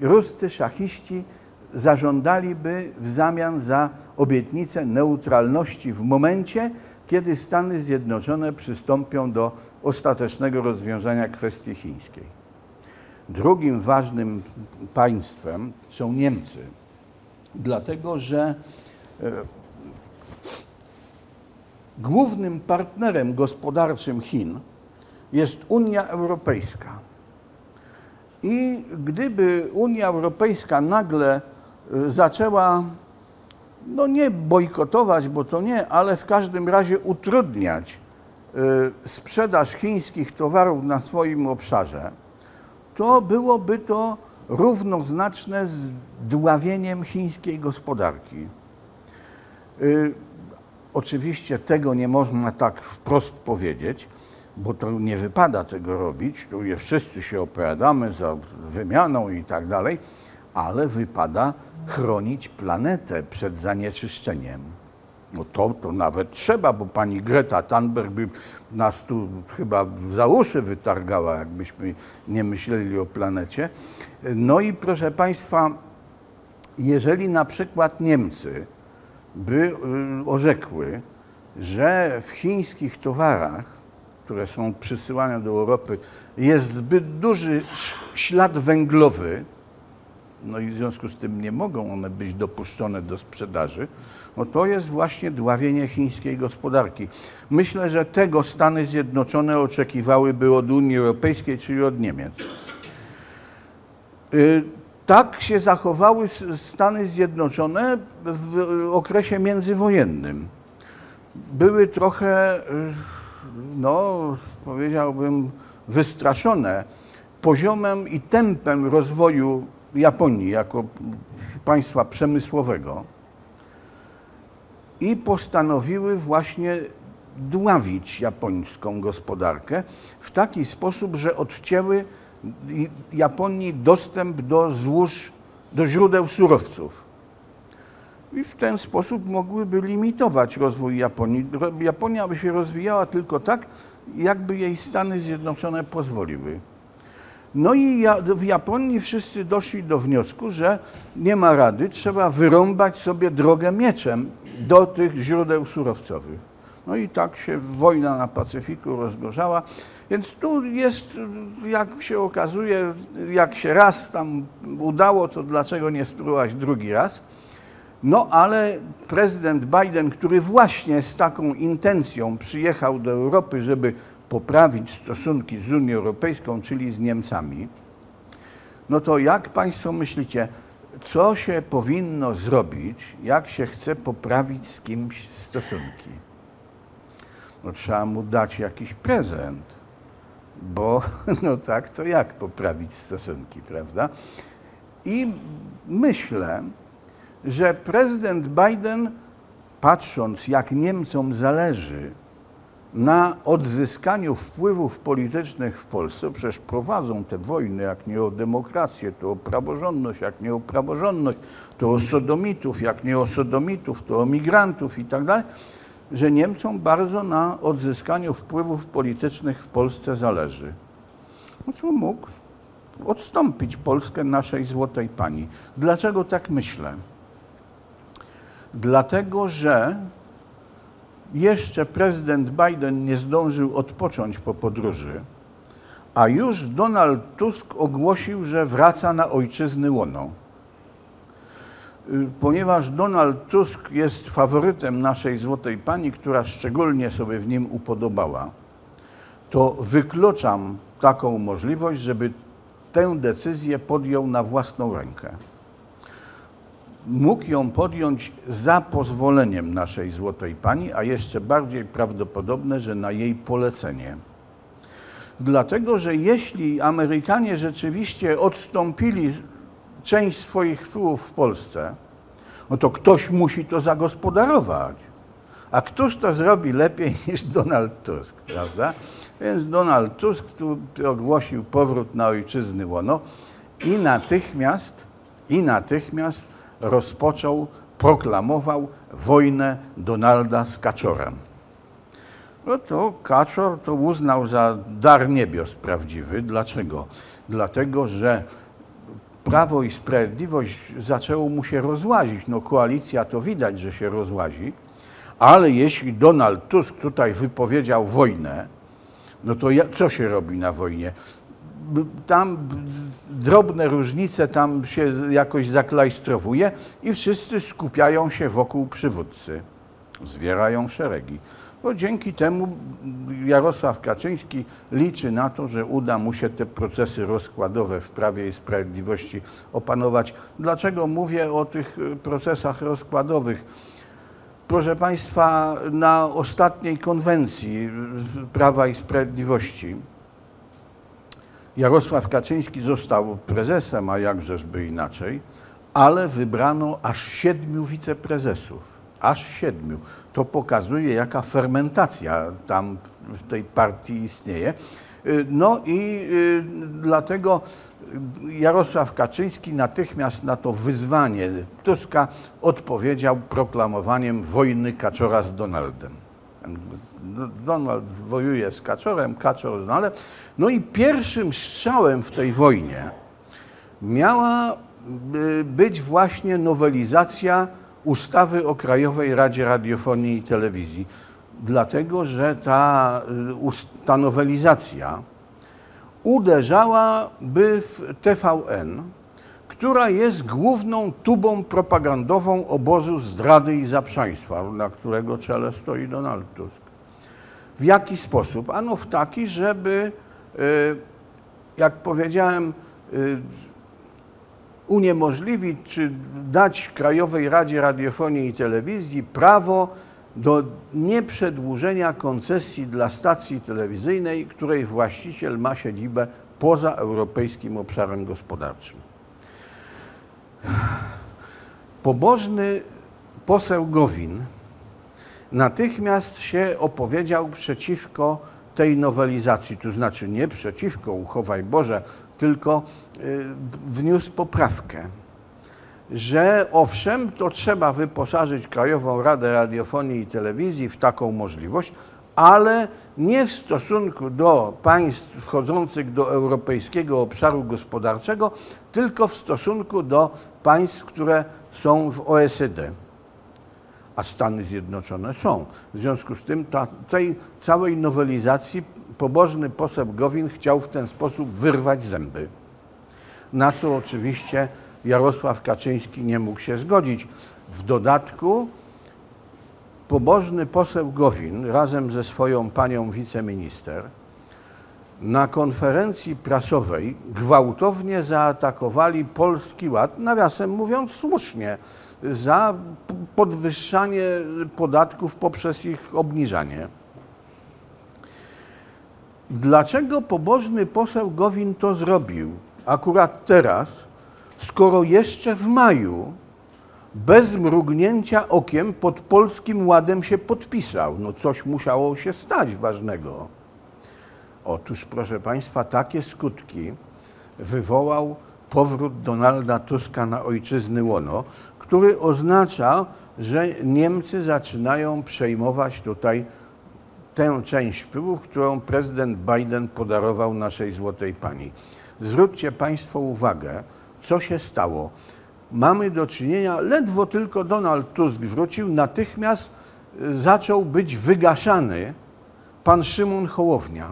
ruscy szachiści zażądaliby w zamian za obietnicę neutralności w momencie, kiedy Stany Zjednoczone przystąpią do ostatecznego rozwiązania kwestii chińskiej. Drugim ważnym państwem są Niemcy, dlatego że głównym partnerem gospodarczym Chin jest Unia Europejska. I gdyby Unia Europejska nagle zaczęła, no nie bojkotować, bo to nie, ale w każdym razie utrudniać sprzedaż chińskich towarów na swoim obszarze, to byłoby to równoznaczne z dławieniem chińskiej gospodarki. Oczywiście tego nie można tak wprost powiedzieć, bo to nie wypada tego robić, tu wszyscy się opowiadamy za wymianą i tak dalej, ale wypada chronić planetę przed zanieczyszczeniem. No to, to nawet trzeba, bo pani Greta Thunberg by nas tu chyba za uszy wytargała, jakbyśmy nie myśleli o planecie. No i proszę państwa, jeżeli na przykład Niemcy by orzekły, że w chińskich towarach, które są przysyłane do Europy, jest zbyt duży ślad węglowy, no i w związku z tym nie mogą one być dopuszczone do sprzedaży, no to jest właśnie dławienie chińskiej gospodarki. Myślę, że tego Stany Zjednoczone oczekiwałyby od Unii Europejskiej, czyli od Niemiec. Tak się zachowały Stany Zjednoczone w okresie międzywojennym. Były trochę, no powiedziałbym, wystraszone poziomem i tempem rozwoju Japonii jako państwa przemysłowego i postanowiły właśnie dławić japońską gospodarkę w taki sposób, że odcięły Japonii dostęp do złóż, do źródeł surowców. I w ten sposób mogłyby limitować rozwój Japonii. Japonia by się rozwijała tylko tak, jakby jej Stany Zjednoczone pozwoliły. No i w Japonii wszyscy doszli do wniosku, że nie ma rady, trzeba wyrąbać sobie drogę mieczem do tych źródeł surowcowych. No i tak się wojna na Pacyfiku rozgorzała, więc tu jest, jak się okazuje, jak się raz tam udało, to dlaczego nie spróbować drugi raz? No ale prezydent Biden, który właśnie z taką intencją przyjechał do Europy, żeby poprawić stosunki z Unią Europejską, czyli z Niemcami, no to jak państwo myślicie, co się powinno zrobić, jak się chce poprawić z kimś stosunki? No trzeba mu dać jakiś prezent, bo no tak to jak poprawić stosunki, prawda? I myślę, że prezydent Biden, patrząc jak Niemcom zależy na odzyskaniu wpływów politycznych w Polsce, przecież prowadzą te wojny, jak nie o demokrację, to o praworządność, jak nie o praworządność, to o sodomitów, jak nie o sodomitów, to o migrantów i tak dalej, że Niemcom bardzo na odzyskaniu wpływów politycznych w Polsce zależy. No to mógł odstąpić Polskę naszej złotej pani. Dlaczego tak myślę? Dlatego, że jeszcze prezydent Biden nie zdążył odpocząć po podróży, a już Donald Tusk ogłosił, że wraca na ojczyzny łono. ponieważ Donald Tusk jest faworytem naszej złotej pani, która szczególnie sobie w nim upodobała, to wykluczam taką możliwość, żeby tę decyzję podjął na własną rękę. Mógł ją podjąć za pozwoleniem naszej złotej pani, a jeszcze bardziej prawdopodobne, że na jej polecenie. Dlatego, że jeśli Amerykanie rzeczywiście odstąpili część swoich wpływów w Polsce, no to ktoś musi to zagospodarować. A któż to zrobi lepiej niż Donald Tusk, prawda? Więc Donald Tusk tu ogłosił powrót na ojczyzny łono i natychmiast, i natychmiast rozpoczął, proklamował wojnę Donalda z Kaczorem. No to Kaczor to uznał za dar niebios prawdziwy. Dlaczego? Dlatego, że Prawo i Sprawiedliwość zaczęło mu się rozłazić. No koalicja to widać, że się rozłazi, ale jeśli Donald Tusk tutaj wypowiedział wojnę, no to co się robi na wojnie? Tam drobne różnice, tam się jakoś zaklajstrowuje i wszyscy skupiają się wokół przywódcy, zwierają szeregi. Bo dzięki temu Jarosław Kaczyński liczy na to, że uda mu się te procesy rozkładowe w Prawie i Sprawiedliwości opanować. Dlaczego mówię o tych procesach rozkładowych? Proszę Państwa, na ostatniej konwencji Prawa i Sprawiedliwości Jarosław Kaczyński został prezesem, a jakżeż by inaczej, ale wybrano aż siedmiu wiceprezesów. Aż siedmiu. To pokazuje, jaka fermentacja tam w tej partii istnieje. No i dlatego Jarosław Kaczyński natychmiast na to wyzwanie Tuska odpowiedział proklamowaniem wojny Kaczora z Donaldem. Donald wojuje z Kaczorem, Kaczor z Donaldem. No i pierwszym strzałem w tej wojnie miała być właśnie nowelizacja ustawy o Krajowej Radzie Radiofonii i Telewizji, dlatego że ta, ta nowelizacja uderzałaby w T V N, która jest główną tubą propagandową obozu zdrady i zaprzaństwa, na którego czele stoi Donald Tusk. W jaki sposób? Ano w taki, żeby, jak powiedziałem, uniemożliwić czy dać Krajowej Radzie Radiofonii i Telewizji prawo do nieprzedłużenia koncesji dla stacji telewizyjnej, której właściciel ma siedzibę poza Europejskim Obszarem Gospodarczym. Pobożny poseł Gowin natychmiast się opowiedział przeciwko tej nowelizacji, to znaczy nie przeciwko, uchowaj Boże, tylko wniósł poprawkę, że owszem, to trzeba wyposażyć Krajową Radę Radiofonii i Telewizji w taką możliwość, ale nie w stosunku do państw wchodzących do Europejskiego Obszaru Gospodarczego, tylko w stosunku do państw, które są w O E C D. A Stany Zjednoczone są. W związku z tym ta, tej całej nowelizacji pobożny poseł Gowin chciał w ten sposób wyrwać zęby, na co oczywiście Jarosław Kaczyński nie mógł się zgodzić. W dodatku pobożny poseł Gowin razem ze swoją panią wiceminister na konferencji prasowej gwałtownie zaatakowali Polski Ład, nawiasem mówiąc słusznie, za podwyższanie podatków poprzez ich obniżanie. Dlaczego pobożny poseł Gowin to zrobił akurat teraz, skoro jeszcze w maju bez mrugnięcia okiem pod Polskim Ładem się podpisał? No coś musiało się stać ważnego. Otóż, proszę Państwa, takie skutki wywołał powrót Donalda Tuska na ojczyzny łono, który oznacza, że Niemcy zaczynają przejmować tutaj tę część wpływów, którą prezydent Biden podarował naszej złotej pani. Zwróćcie Państwo uwagę, co się stało. Mamy do czynienia, ledwo tylko Donald Tusk wrócił, natychmiast zaczął być wygaszany pan Szymon Hołownia.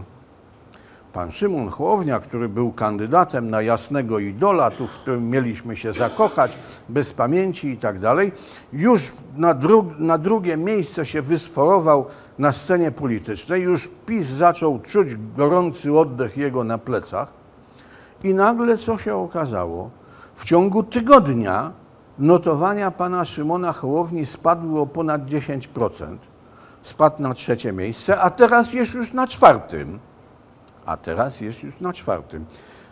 pan Szymon Hołownia, który był kandydatem na jasnego idola, tu, w którym mieliśmy się zakochać, bez pamięci i tak dalej, już na, dru na drugie miejsce się wysforował na scenie politycznej, już PiS zaczął czuć gorący oddech jego na plecach i nagle co się okazało? W ciągu tygodnia notowania pana Szymona Hołowni spadły o ponad dziesięć procent. Spadł na trzecie miejsce, a teraz jest już na czwartym. A teraz jest już na czwartym.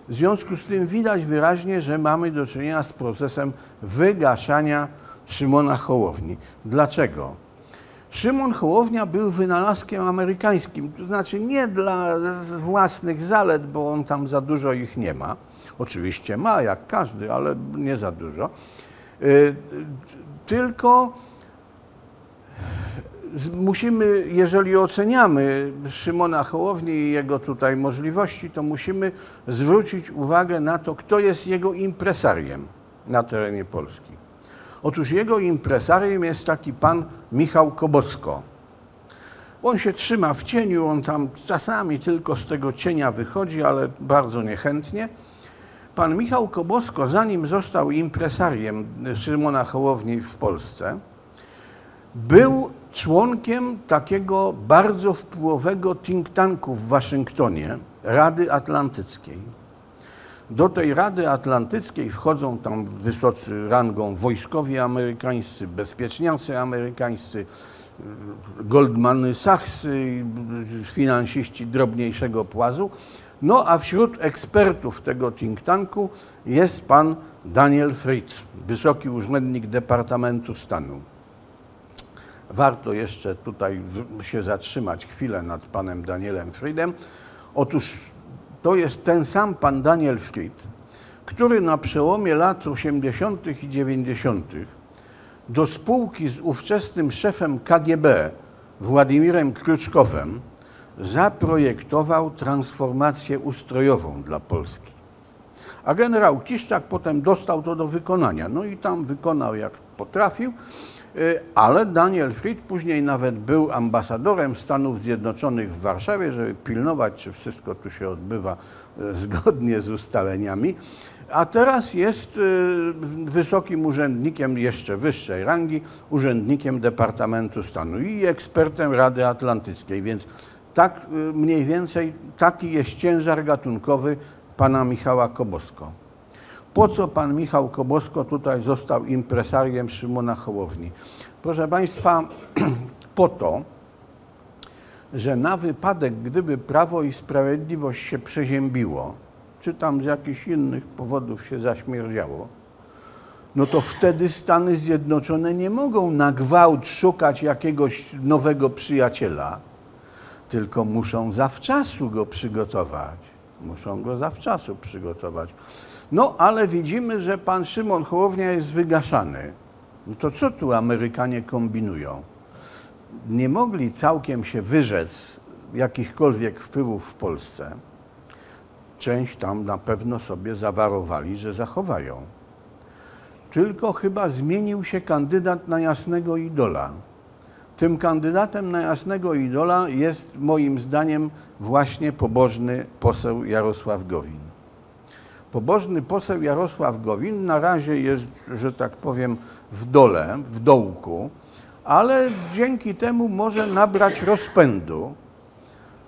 W związku z tym widać wyraźnie, że mamy do czynienia z procesem wygaszania Szymona Hołowni. Dlaczego? Szymon Hołownia był wynalazkiem amerykańskim, to znaczy nie dla własnych zalet, bo on tam za dużo ich nie ma. Oczywiście ma, jak każdy, ale nie za dużo. Tylko musimy, jeżeli oceniamy Szymona Hołownię i jego tutaj możliwości, to musimy zwrócić uwagę na to, kto jest jego impresariem na terenie Polski. Otóż jego impresariem jest taki pan Michał Kobosko. On się trzyma w cieniu, on tam czasami tylko z tego cienia wychodzi, ale bardzo niechętnie. Pan Michał Kobosko, zanim został impresariem Szymona Hołowni w Polsce, był członkiem takiego bardzo wpływowego think tanku w Waszyngtonie, Rady Atlantyckiej. Do tej Rady Atlantyckiej wchodzą tam wysocy rangą wojskowi amerykańscy, bezpieczniacy amerykańscy, Goldmany Sachsy, finansiści drobniejszego płazu. No a wśród ekspertów tego think tanku jest pan Daniel Fried, wysoki urzędnik Departamentu Stanu. Warto jeszcze tutaj się zatrzymać chwilę nad panem Danielem Friedem. Otóż to jest ten sam pan Daniel Fried, który na przełomie lat osiemdziesiątych i dziewięćdziesiątych do spółki z ówczesnym szefem K G B, Władimirem Kruczkowem, zaprojektował transformację ustrojową dla Polski. A generał Kiszczak potem dostał to do wykonania. No i tam wykonał jak potrafił, ale Daniel Fried później nawet był ambasadorem Stanów Zjednoczonych w Warszawie, żeby pilnować, czy wszystko tu się odbywa zgodnie z ustaleniami. A teraz jest wysokim urzędnikiem jeszcze wyższej rangi, urzędnikiem Departamentu Stanu i ekspertem Rady Atlantyckiej, więc tak mniej więcej taki jest ciężar gatunkowy pana Michała Kobosko. Po co pan Michał Kobosko tutaj został impresariem Szymona Hołowni? Proszę państwa, po to, że na wypadek, gdyby Prawo i Sprawiedliwość się przeziębiło, czy tam z jakichś innych powodów się zaśmierdziało, no to wtedy Stany Zjednoczone nie mogą na gwałt szukać jakiegoś nowego przyjaciela, tylko muszą zawczasu go przygotować. Muszą go zawczasu przygotować. No, ale widzimy, że pan Szymon Hołownia jest wygaszany. No to co tu Amerykanie kombinują? Nie mogli całkiem się wyrzec jakichkolwiek wpływów w Polsce. Część tam na pewno sobie zawarowali, że zachowają. Tylko chyba zmienił się kandydat na jasnego idola. Tym kandydatem na jasnego idola jest moim zdaniem właśnie pobożny poseł Jarosław Gowin. Pobożny poseł Jarosław Gowin na razie jest, że tak powiem, w dole, w dołku, ale dzięki temu może nabrać rozpędu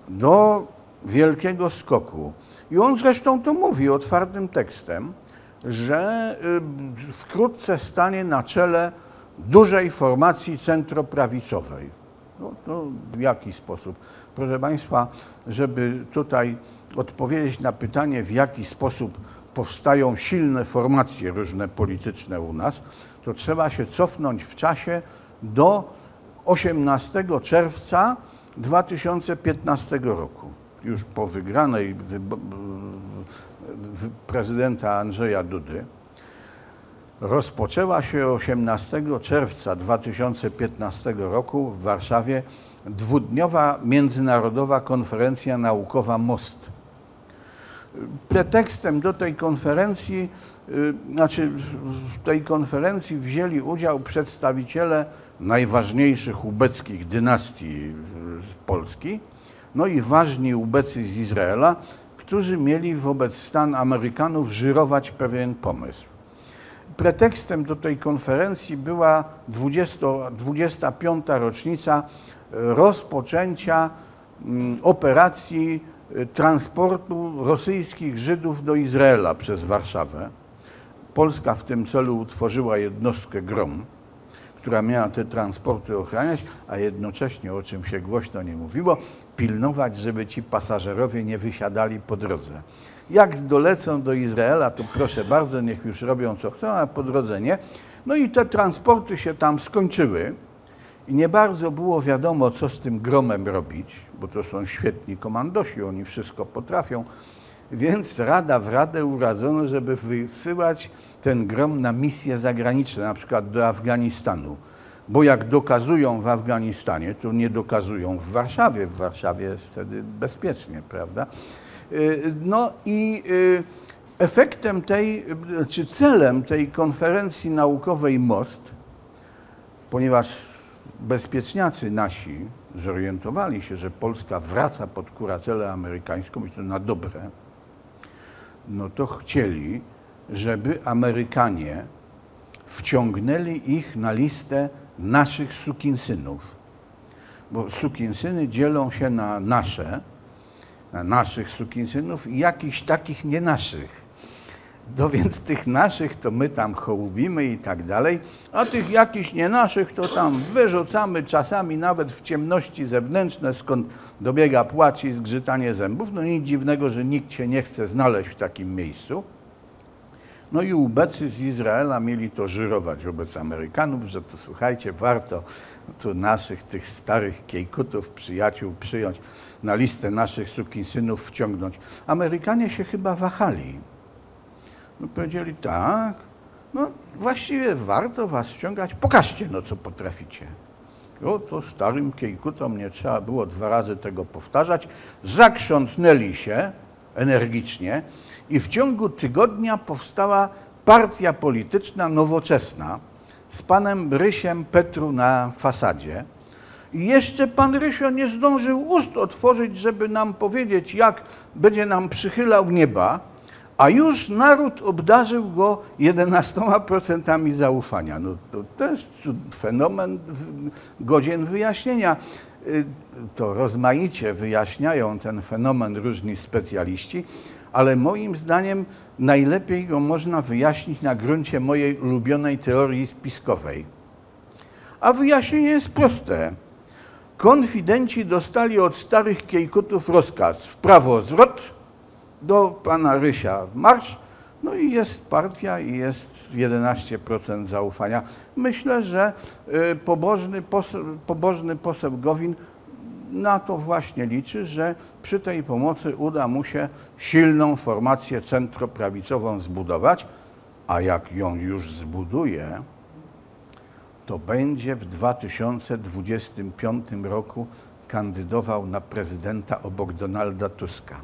do wielkiego skoku. I on zresztą to mówi otwartym tekstem, że wkrótce stanie na czele dużej formacji centroprawicowej. No to w jaki sposób? Proszę państwa, żeby tutaj odpowiedzieć na pytanie, w jaki sposób powstają silne formacje różne polityczne u nas, to trzeba się cofnąć w czasie do osiemnastego czerwca dwa tysiące piętnastego roku. Już po wygranej prezydenta Andrzeja Dudy. Rozpoczęła się osiemnastego czerwca dwa tysiące piętnastego roku w Warszawie dwudniowa międzynarodowa konferencja naukowa MOST. Pretekstem do tej konferencji, znaczy w tej konferencji wzięli udział przedstawiciele najważniejszych ubeckich dynastii z Polski, no i ważni ubecy z Izraela, którzy mieli wobec stan Amerykanów żyrować pewien pomysł. Pretekstem do tej konferencji była dwudziesta piąta rocznica rozpoczęcia operacji transportu rosyjskich Żydów do Izraela przez Warszawę. Polska w tym celu utworzyła jednostkę Grom, która miała te transporty ochraniać, a jednocześnie, o czym się głośno nie mówiło, pilnować, żeby ci pasażerowie nie wysiadali po drodze. Jak dolecą do Izraela, to proszę bardzo, niech już robią co chcą, a po drodze nie. No i te transporty się tam skończyły i nie bardzo było wiadomo, co z tym gromem robić, bo to są świetni komandosi, oni wszystko potrafią, więc rada w radę uradzono, żeby wysyłać ten grom na misje zagraniczne, na przykład do Afganistanu. Bo jak dokazują w Afganistanie, to nie dokazują w Warszawie. W Warszawie jest wtedy bezpiecznie, prawda? No i efektem tej, czy celem tej konferencji naukowej MOST, ponieważ bezpieczniacy nasi zorientowali się, że Polska wraca pod kuratelę amerykańską i to na dobre, no to chcieli, żeby Amerykanie wciągnęli ich na listę naszych sukinsynów. Bo sukinsyny dzielą się na nasze, na naszych sukinsynów i jakichś takich nie naszych. No więc tych naszych to my tam hołubimy i tak dalej, a tych jakichś nie naszych to tam wyrzucamy czasami nawet w ciemności zewnętrzne, skąd dobiega płacz i zgrzytanie zębów. No nic dziwnego, że nikt się nie chce znaleźć w takim miejscu. No i ubecy z Izraela mieli to żyrować wobec Amerykanów, że to słuchajcie, warto tu naszych tych starych kiejkutów, przyjaciół przyjąć, na listę naszych sukinsynów wciągnąć. Amerykanie się chyba wahali. No powiedzieli tak, no właściwie warto was wciągać, pokażcie no co potraficie. O, to starym kiejkutom nie trzeba było dwa razy tego powtarzać. Zakrzątnęli się energicznie i w ciągu tygodnia powstała partia polityczna nowoczesna z panem Rysiem Petru na fasadzie. I jeszcze pan Rysio nie zdążył ust otworzyć, żeby nam powiedzieć, jak będzie nam przychylał nieba, a już naród obdarzył go jedenastoma procentami zaufania. No to też fenomen godzien wyjaśnienia. To rozmaicie wyjaśniają ten fenomen różni specjaliści, ale moim zdaniem najlepiej go można wyjaśnić na gruncie mojej ulubionej teorii spiskowej. A wyjaśnienie jest proste. Konfidenci dostali od starych kiejkutów rozkaz w prawo zwrot, do pana Rysia marsz, no i jest partia i jest jedenaście procent zaufania. Myślę, że pobożny poseł, pobożny poseł Gowin na to właśnie liczy, że przy tej pomocy uda mu się silną formację centroprawicową zbudować, a jak ją już zbuduje, to będzie w dwa tysiące dwudziestym piątym roku kandydował na prezydenta obok Donalda Tuska.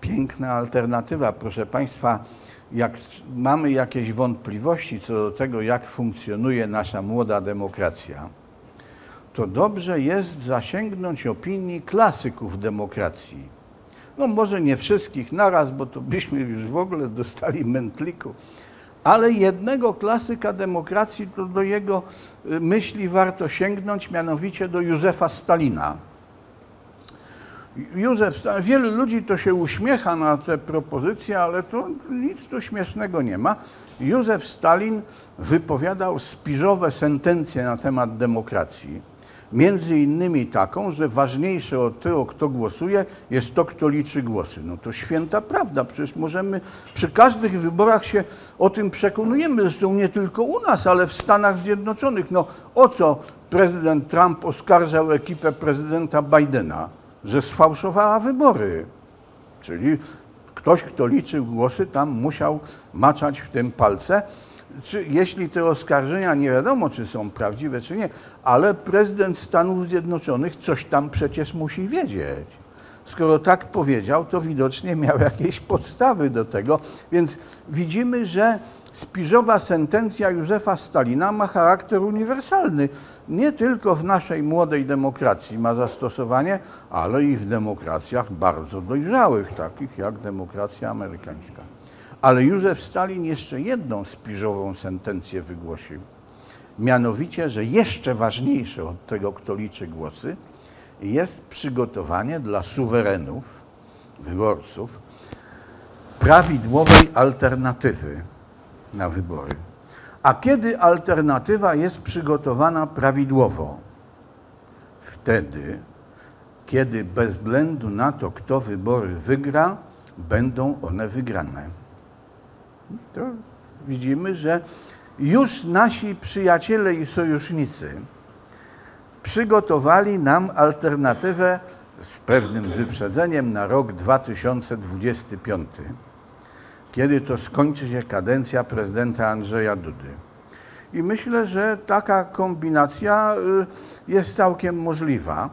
Piękna alternatywa, proszę Państwa, jak mamy jakieś wątpliwości co do tego, jak funkcjonuje nasza młoda demokracja, to dobrze jest zasięgnąć opinii klasyków demokracji. No może nie wszystkich naraz, bo to byśmy już w ogóle dostali mętliku, ale jednego klasyka demokracji to do jego myśli warto sięgnąć, mianowicie do Józefa Stalina. Józef Stalin, wielu ludzi to się uśmiecha na te propozycje, ale to nic tu śmiesznego nie ma. Józef Stalin wypowiadał spiżowe sentencje na temat demokracji. Między innymi taką, że ważniejsze od tego, kto głosuje, jest to, kto liczy głosy. No to święta prawda, przecież możemy, przy każdych wyborach się o tym przekonujemy, zresztą nie tylko u nas, ale w Stanach Zjednoczonych. No o co prezydent Trump oskarżał ekipę prezydenta Bidena? Że sfałszowała wybory, czyli ktoś, kto liczył głosy, tam musiał maczać w tym palce. Czy, jeśli te oskarżenia nie wiadomo, czy są prawdziwe, czy nie, ale prezydent Stanów Zjednoczonych coś tam przecież musi wiedzieć. Skoro tak powiedział, to widocznie miał jakieś podstawy do tego, więc widzimy, że spiżowa sentencja Józefa Stalina ma charakter uniwersalny. Nie tylko w naszej młodej demokracji ma zastosowanie, ale i w demokracjach bardzo dojrzałych, takich jak demokracja amerykańska. Ale Józef Stalin jeszcze jedną spiżową sentencję wygłosił. Mianowicie, że jeszcze ważniejsze od tego, kto liczy głosy, jest przygotowanie dla suwerenów, wyborców, prawidłowej alternatywy na wybory. A kiedy alternatywa jest przygotowana prawidłowo? Wtedy, kiedy bez względu na to, kto wybory wygra, będą one wygrane. To widzimy, że już nasi przyjaciele i sojusznicy przygotowali nam alternatywę z pewnym wyprzedzeniem na rok dwa tysiące dwudziesty piąty, kiedy to skończy się kadencja prezydenta Andrzeja Dudy. I myślę, że taka kombinacja jest całkiem możliwa,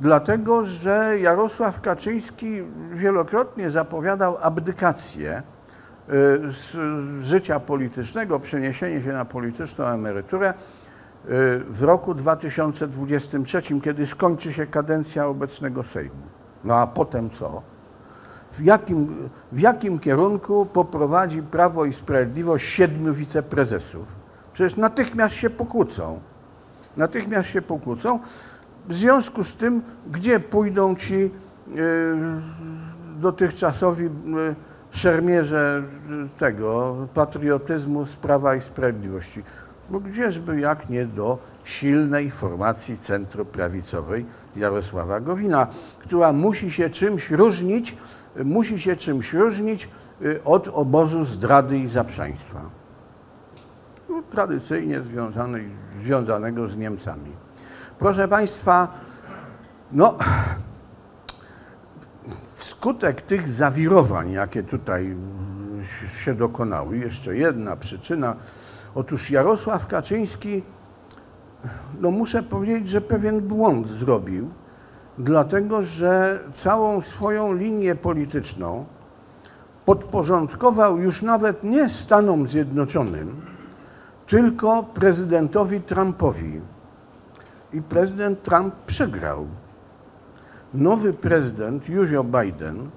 dlatego że Jarosław Kaczyński wielokrotnie zapowiadał abdykację z życia politycznego, przeniesienie się na polityczną emeryturę w roku dwa tysiące dwudziestym trzecim, kiedy skończy się kadencja obecnego Sejmu. No a potem co? W jakim, w jakim kierunku poprowadzi Prawo i Sprawiedliwość siedmiu wiceprezesów? Przecież natychmiast się pokłócą. Natychmiast się pokłócą. W związku z tym, gdzie pójdą ci yy, dotychczasowi yy, szermierze tego patriotyzmu z Prawa i Sprawiedliwości? Bo gdzieżby jak nie do silnej formacji centroprawicowej Jarosława Gowina, która musi się czymś różnić, musi się czymś różnić od obozu zdrady i zaprzaństwa. No, tradycyjnie związany, związanego z Niemcami. Proszę Państwa, no, wskutek tych zawirowań, jakie tutaj się dokonały, jeszcze jedna przyczyna. Otóż Jarosław Kaczyński, no muszę powiedzieć, że pewien błąd zrobił, dlatego że całą swoją linię polityczną podporządkował już nawet nie Stanom Zjednoczonym, tylko prezydentowi Trumpowi. I prezydent Trump przegrał. Nowy prezydent, Joe Biden,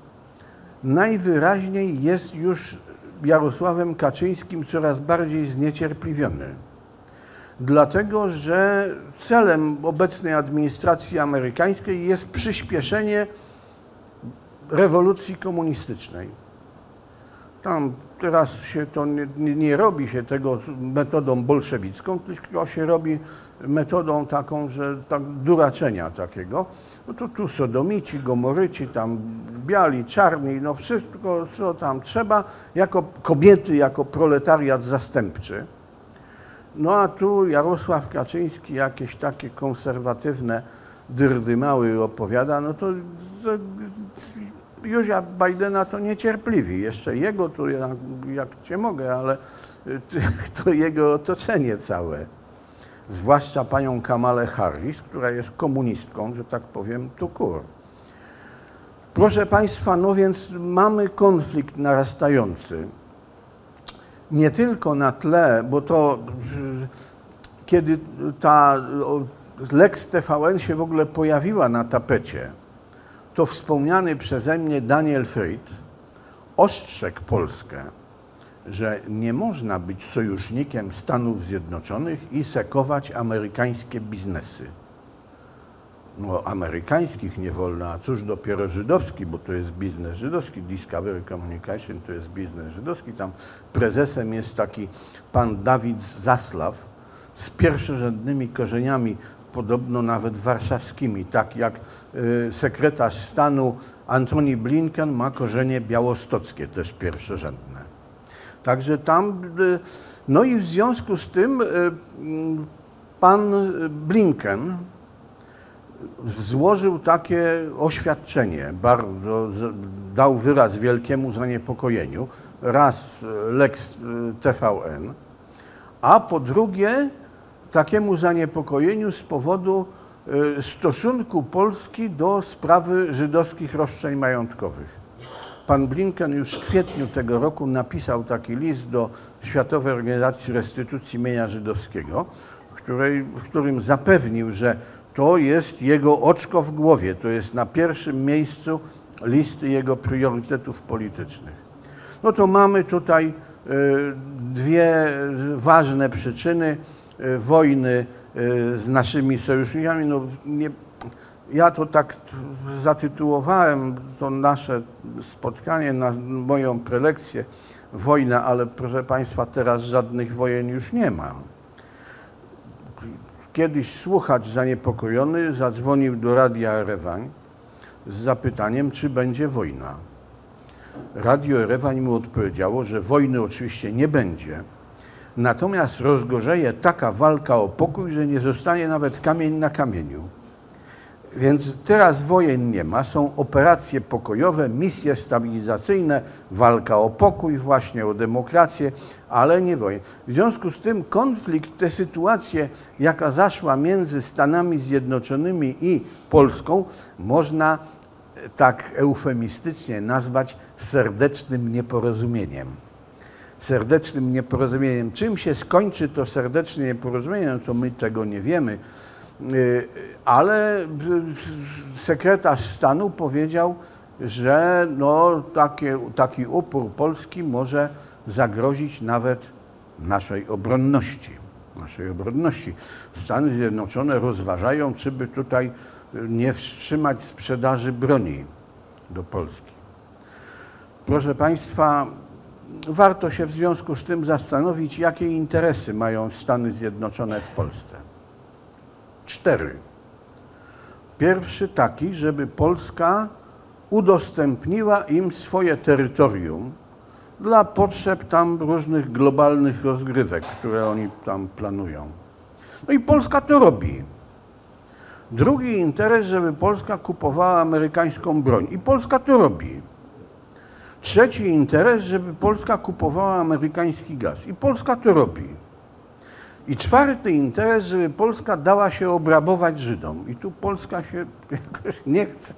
najwyraźniej jest już Jarosławem Kaczyńskim coraz bardziej zniecierpliwiony. Dlatego, że celem obecnej administracji amerykańskiej jest przyspieszenie rewolucji komunistycznej. Tam teraz się to nie, nie robi się tego metodą bolszewicką, tylko się robi metodą taką, że tak, duraczenia takiego. No to tu sodomici, gomoryci, tam biali, czarni, no wszystko, co tam trzeba, jako kobiety, jako proletariat zastępczy. No a tu Jarosław Kaczyński jakieś takie konserwatywne dyrdymały opowiada, no to Józia Bidena to niecierpliwi, jeszcze jego, to jak, jak cię mogę, ale to jego otoczenie całe. Zwłaszcza panią Kamalę Harris, która jest komunistką, że tak powiem, to kur. Proszę Państwa, no więc mamy konflikt narastający. Nie tylko na tle, bo to kiedy ta Lex T V N się w ogóle pojawiła na tapecie, to wspomniany przeze mnie Daniel Fried ostrzegł Polskę, że nie można być sojusznikiem Stanów Zjednoczonych i sekować amerykańskie biznesy. No amerykańskich nie wolno, a cóż dopiero żydowski, bo to jest biznes żydowski, Discovery Communication to jest biznes żydowski, tam prezesem jest taki pan Dawid Zaslaw z pierwszorzędnymi korzeniami, podobno nawet warszawskimi, tak jak y, sekretarz stanu Antoni Blinken ma korzenie białostockie, też pierwszorzędne. Także tam, y, no i w związku z tym y, pan Blinken złożył takie oświadczenie, bardzo dał wyraz wielkiemu zaniepokojeniu, raz Lex T V N, a po drugie takiemu zaniepokojeniu z powodu stosunku Polski do sprawy żydowskich roszczeń majątkowych. Pan Blinken już w kwietniu tego roku napisał taki list do Światowej Organizacji Restytucji Mienia Żydowskiego, której, w którym zapewnił, że to jest jego oczko w głowie, to jest na pierwszym miejscu listy jego priorytetów politycznych. No to mamy tutaj dwie ważne przyczyny wojny z naszymi sojusznikami. No, nie, ja to tak zatytułowałem, to nasze spotkanie, na moją prelekcję, wojna, ale proszę Państwa, teraz żadnych wojen już nie ma. Kiedyś słuchacz zaniepokojony zadzwonił do Radia Erewań z zapytaniem, czy będzie wojna. Radio Erewań mu odpowiedziało, że wojny oczywiście nie będzie. Natomiast rozgorzeje taka walka o pokój, że nie zostanie nawet kamień na kamieniu. Więc teraz wojen nie ma, są operacje pokojowe, misje stabilizacyjne, walka o pokój właśnie, o demokrację, ale nie wojen. W związku z tym konflikt, tę sytuację, jaka zaszła między Stanami Zjednoczonymi i Polską, można tak eufemistycznie nazwać serdecznym nieporozumieniem. Serdecznym nieporozumieniem. Czym się skończy to serdeczne nieporozumienie, no to my tego nie wiemy, ale sekretarz stanu powiedział, że no, takie, taki upór Polski może zagrozić nawet naszej obronności. Naszej obronności. Stany Zjednoczone rozważają, czy by tutaj nie wstrzymać sprzedaży broni do Polski. Proszę Państwa, warto się w związku z tym zastanowić, jakie interesy mają Stany Zjednoczone w Polsce. Cztery. Pierwszy taki, żeby Polska udostępniła im swoje terytorium dla potrzeb tam różnych globalnych rozgrywek, które oni tam planują. No i Polska to robi. Drugi interes, żeby Polska kupowała amerykańską broń. I Polska to robi. Trzeci interes, żeby Polska kupowała amerykański gaz. I Polska to robi. I czwarty interes, żeby Polska dała się obrabować Żydom. I tu Polska się jakoś nie chce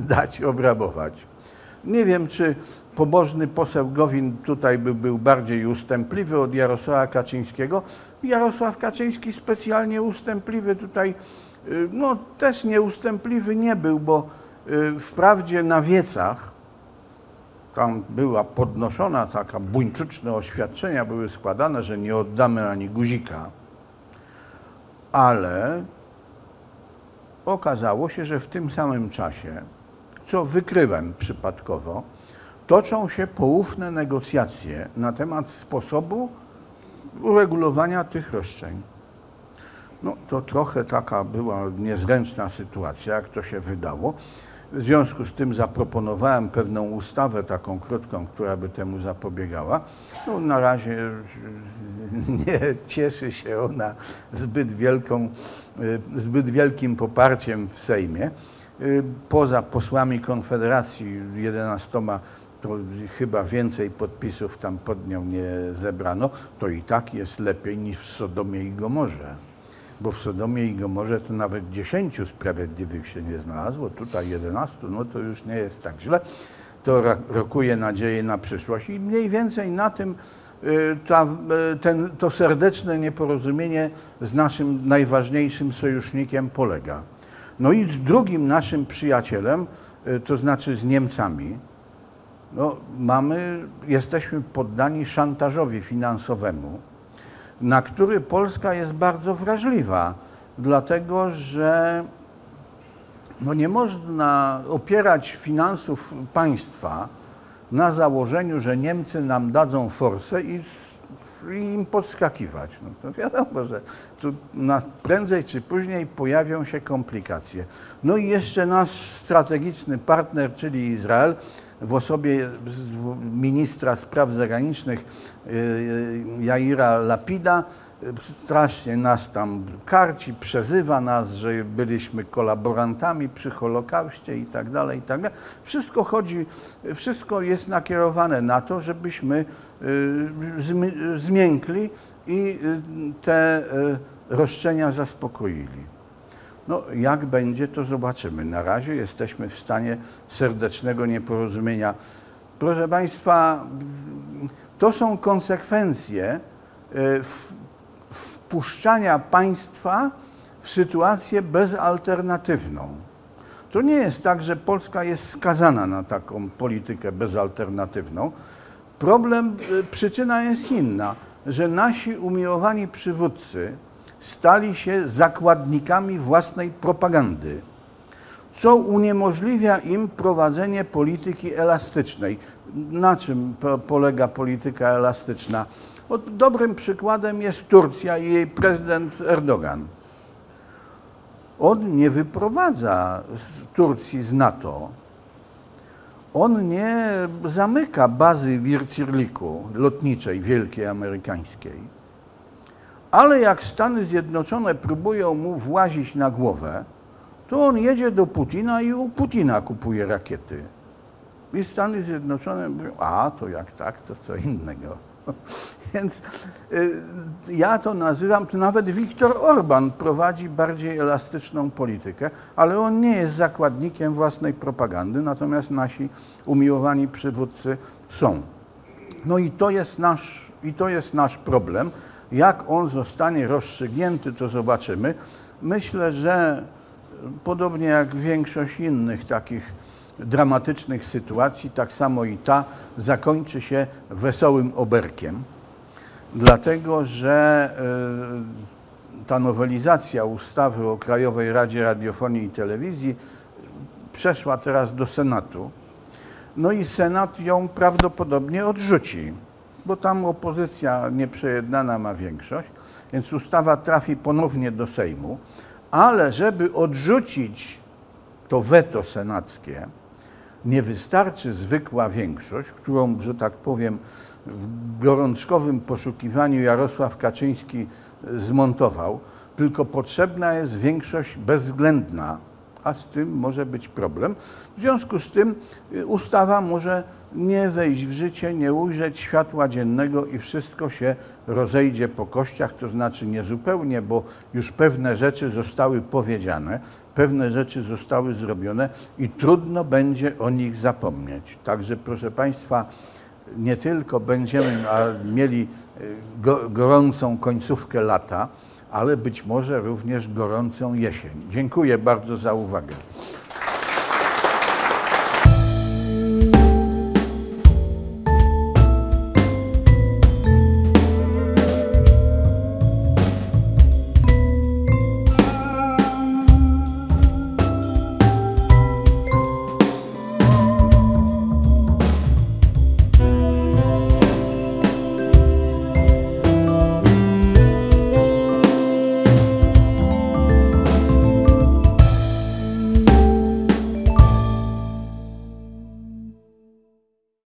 dać obrabować. Nie wiem, czy pobożny poseł Gowin tutaj by był bardziej ustępliwy od Jarosława Kaczyńskiego. Jarosław Kaczyński specjalnie ustępliwy tutaj, no też nieustępliwy nie był, bo wprawdzie na Wiecach tam była podnoszona taka, buńczuczne oświadczenia były składane, że nie oddamy ani guzika. Ale okazało się, że w tym samym czasie, co wykryłem przypadkowo, toczą się poufne negocjacje na temat sposobu uregulowania tych roszczeń. No to trochę taka była niezręczna sytuacja, jak to się wydało. W związku z tym zaproponowałem pewną ustawę taką krótką, która by temu zapobiegała. No, na razie nie cieszy się ona zbyt, wielką, zbyt wielkim poparciem w Sejmie. Poza posłami Konfederacji jedenastoma to chyba więcej podpisów tam pod nią nie zebrano. To i tak jest lepiej niż w Sodomie i Gomorze. Bo w Sodomie i Gomorze to nawet dziesięciu sprawiedliwych się nie znalazło, tutaj jedenastu, no to już nie jest tak źle. To rokuje nadzieję na przyszłość i mniej więcej na tym ta, ten, to serdeczne nieporozumienie z naszym najważniejszym sojusznikiem polega. No i z drugim naszym przyjacielem, to znaczy z Niemcami, no mamy, jesteśmy poddani szantażowi finansowemu, na który Polska jest bardzo wrażliwa, dlatego że no nie można opierać finansów państwa na założeniu, że Niemcy nam dadzą forsę i, i im podskakiwać. No to wiadomo, że tu na, prędzej czy później pojawią się komplikacje. No i jeszcze nasz strategiczny partner, czyli Izrael, w osobie ministra spraw zagranicznych Jaira Lapida strasznie nas tam karci, przezywa nas, że byliśmy kolaborantami przy Holokauście i tak dalej, i tak dalej. Wszystko chodzi, wszystko jest nakierowane na to, żebyśmy zmiękli i te roszczenia zaspokoili. No, jak będzie, to zobaczymy. Na razie jesteśmy w stanie serdecznego nieporozumienia. Proszę Państwa, to są konsekwencje wpuszczania państwa w sytuację bezalternatywną. To nie jest tak, że Polska jest skazana na taką politykę bezalternatywną. Problem, przyczyna jest inna, że nasi umiłowani przywódcy stali się zakładnikami własnej propagandy, co uniemożliwia im prowadzenie polityki elastycznej. Na czym polega polityka elastyczna? Dobrym przykładem jest Turcja i jej prezydent Erdogan. On nie wyprowadza Turcji z NATO. On nie zamyka bazy w Ircirliku, lotniczej, wielkiej, amerykańskiej. Ale jak Stany Zjednoczone próbują mu włazić na głowę, to on jedzie do Putina i u Putina kupuje rakiety. I Stany Zjednoczone mówią, a to jak tak, to co innego. Więc y, ja to nazywam, to nawet Viktor Orban prowadzi bardziej elastyczną politykę, ale on nie jest zakładnikiem własnej propagandy, natomiast nasi umiłowani przywódcy są. No i to jest nasz, i to jest nasz problem. Jak on zostanie rozstrzygnięty, to zobaczymy. Myślę, że podobnie jak większość innych takich dramatycznych sytuacji, tak samo i ta zakończy się wesołym oberkiem. Dlatego, że ta nowelizacja ustawy o Krajowej Radzie Radiofonii i Telewizji przeszła teraz do Senatu. No i Senat ją prawdopodobnie odrzuci, bo tam opozycja nieprzejednana ma większość, więc ustawa trafi ponownie do Sejmu, ale żeby odrzucić to weto senackie, nie wystarczy zwykła większość, którą, że tak powiem, w gorączkowym poszukiwaniu Jarosław Kaczyński zmontował, tylko potrzebna jest większość bezwzględna, a z tym może być problem. W związku z tym ustawa może nie wejść w życie, nie ujrzeć światła dziennego i wszystko się rozejdzie po kościach, to znaczy niezupełnie, bo już pewne rzeczy zostały powiedziane, pewne rzeczy zostały zrobione i trudno będzie o nich zapomnieć. Także, proszę Państwa, nie tylko będziemy mieli gorącą końcówkę lata, ale być może również gorącą jesień. Dziękuję bardzo za uwagę.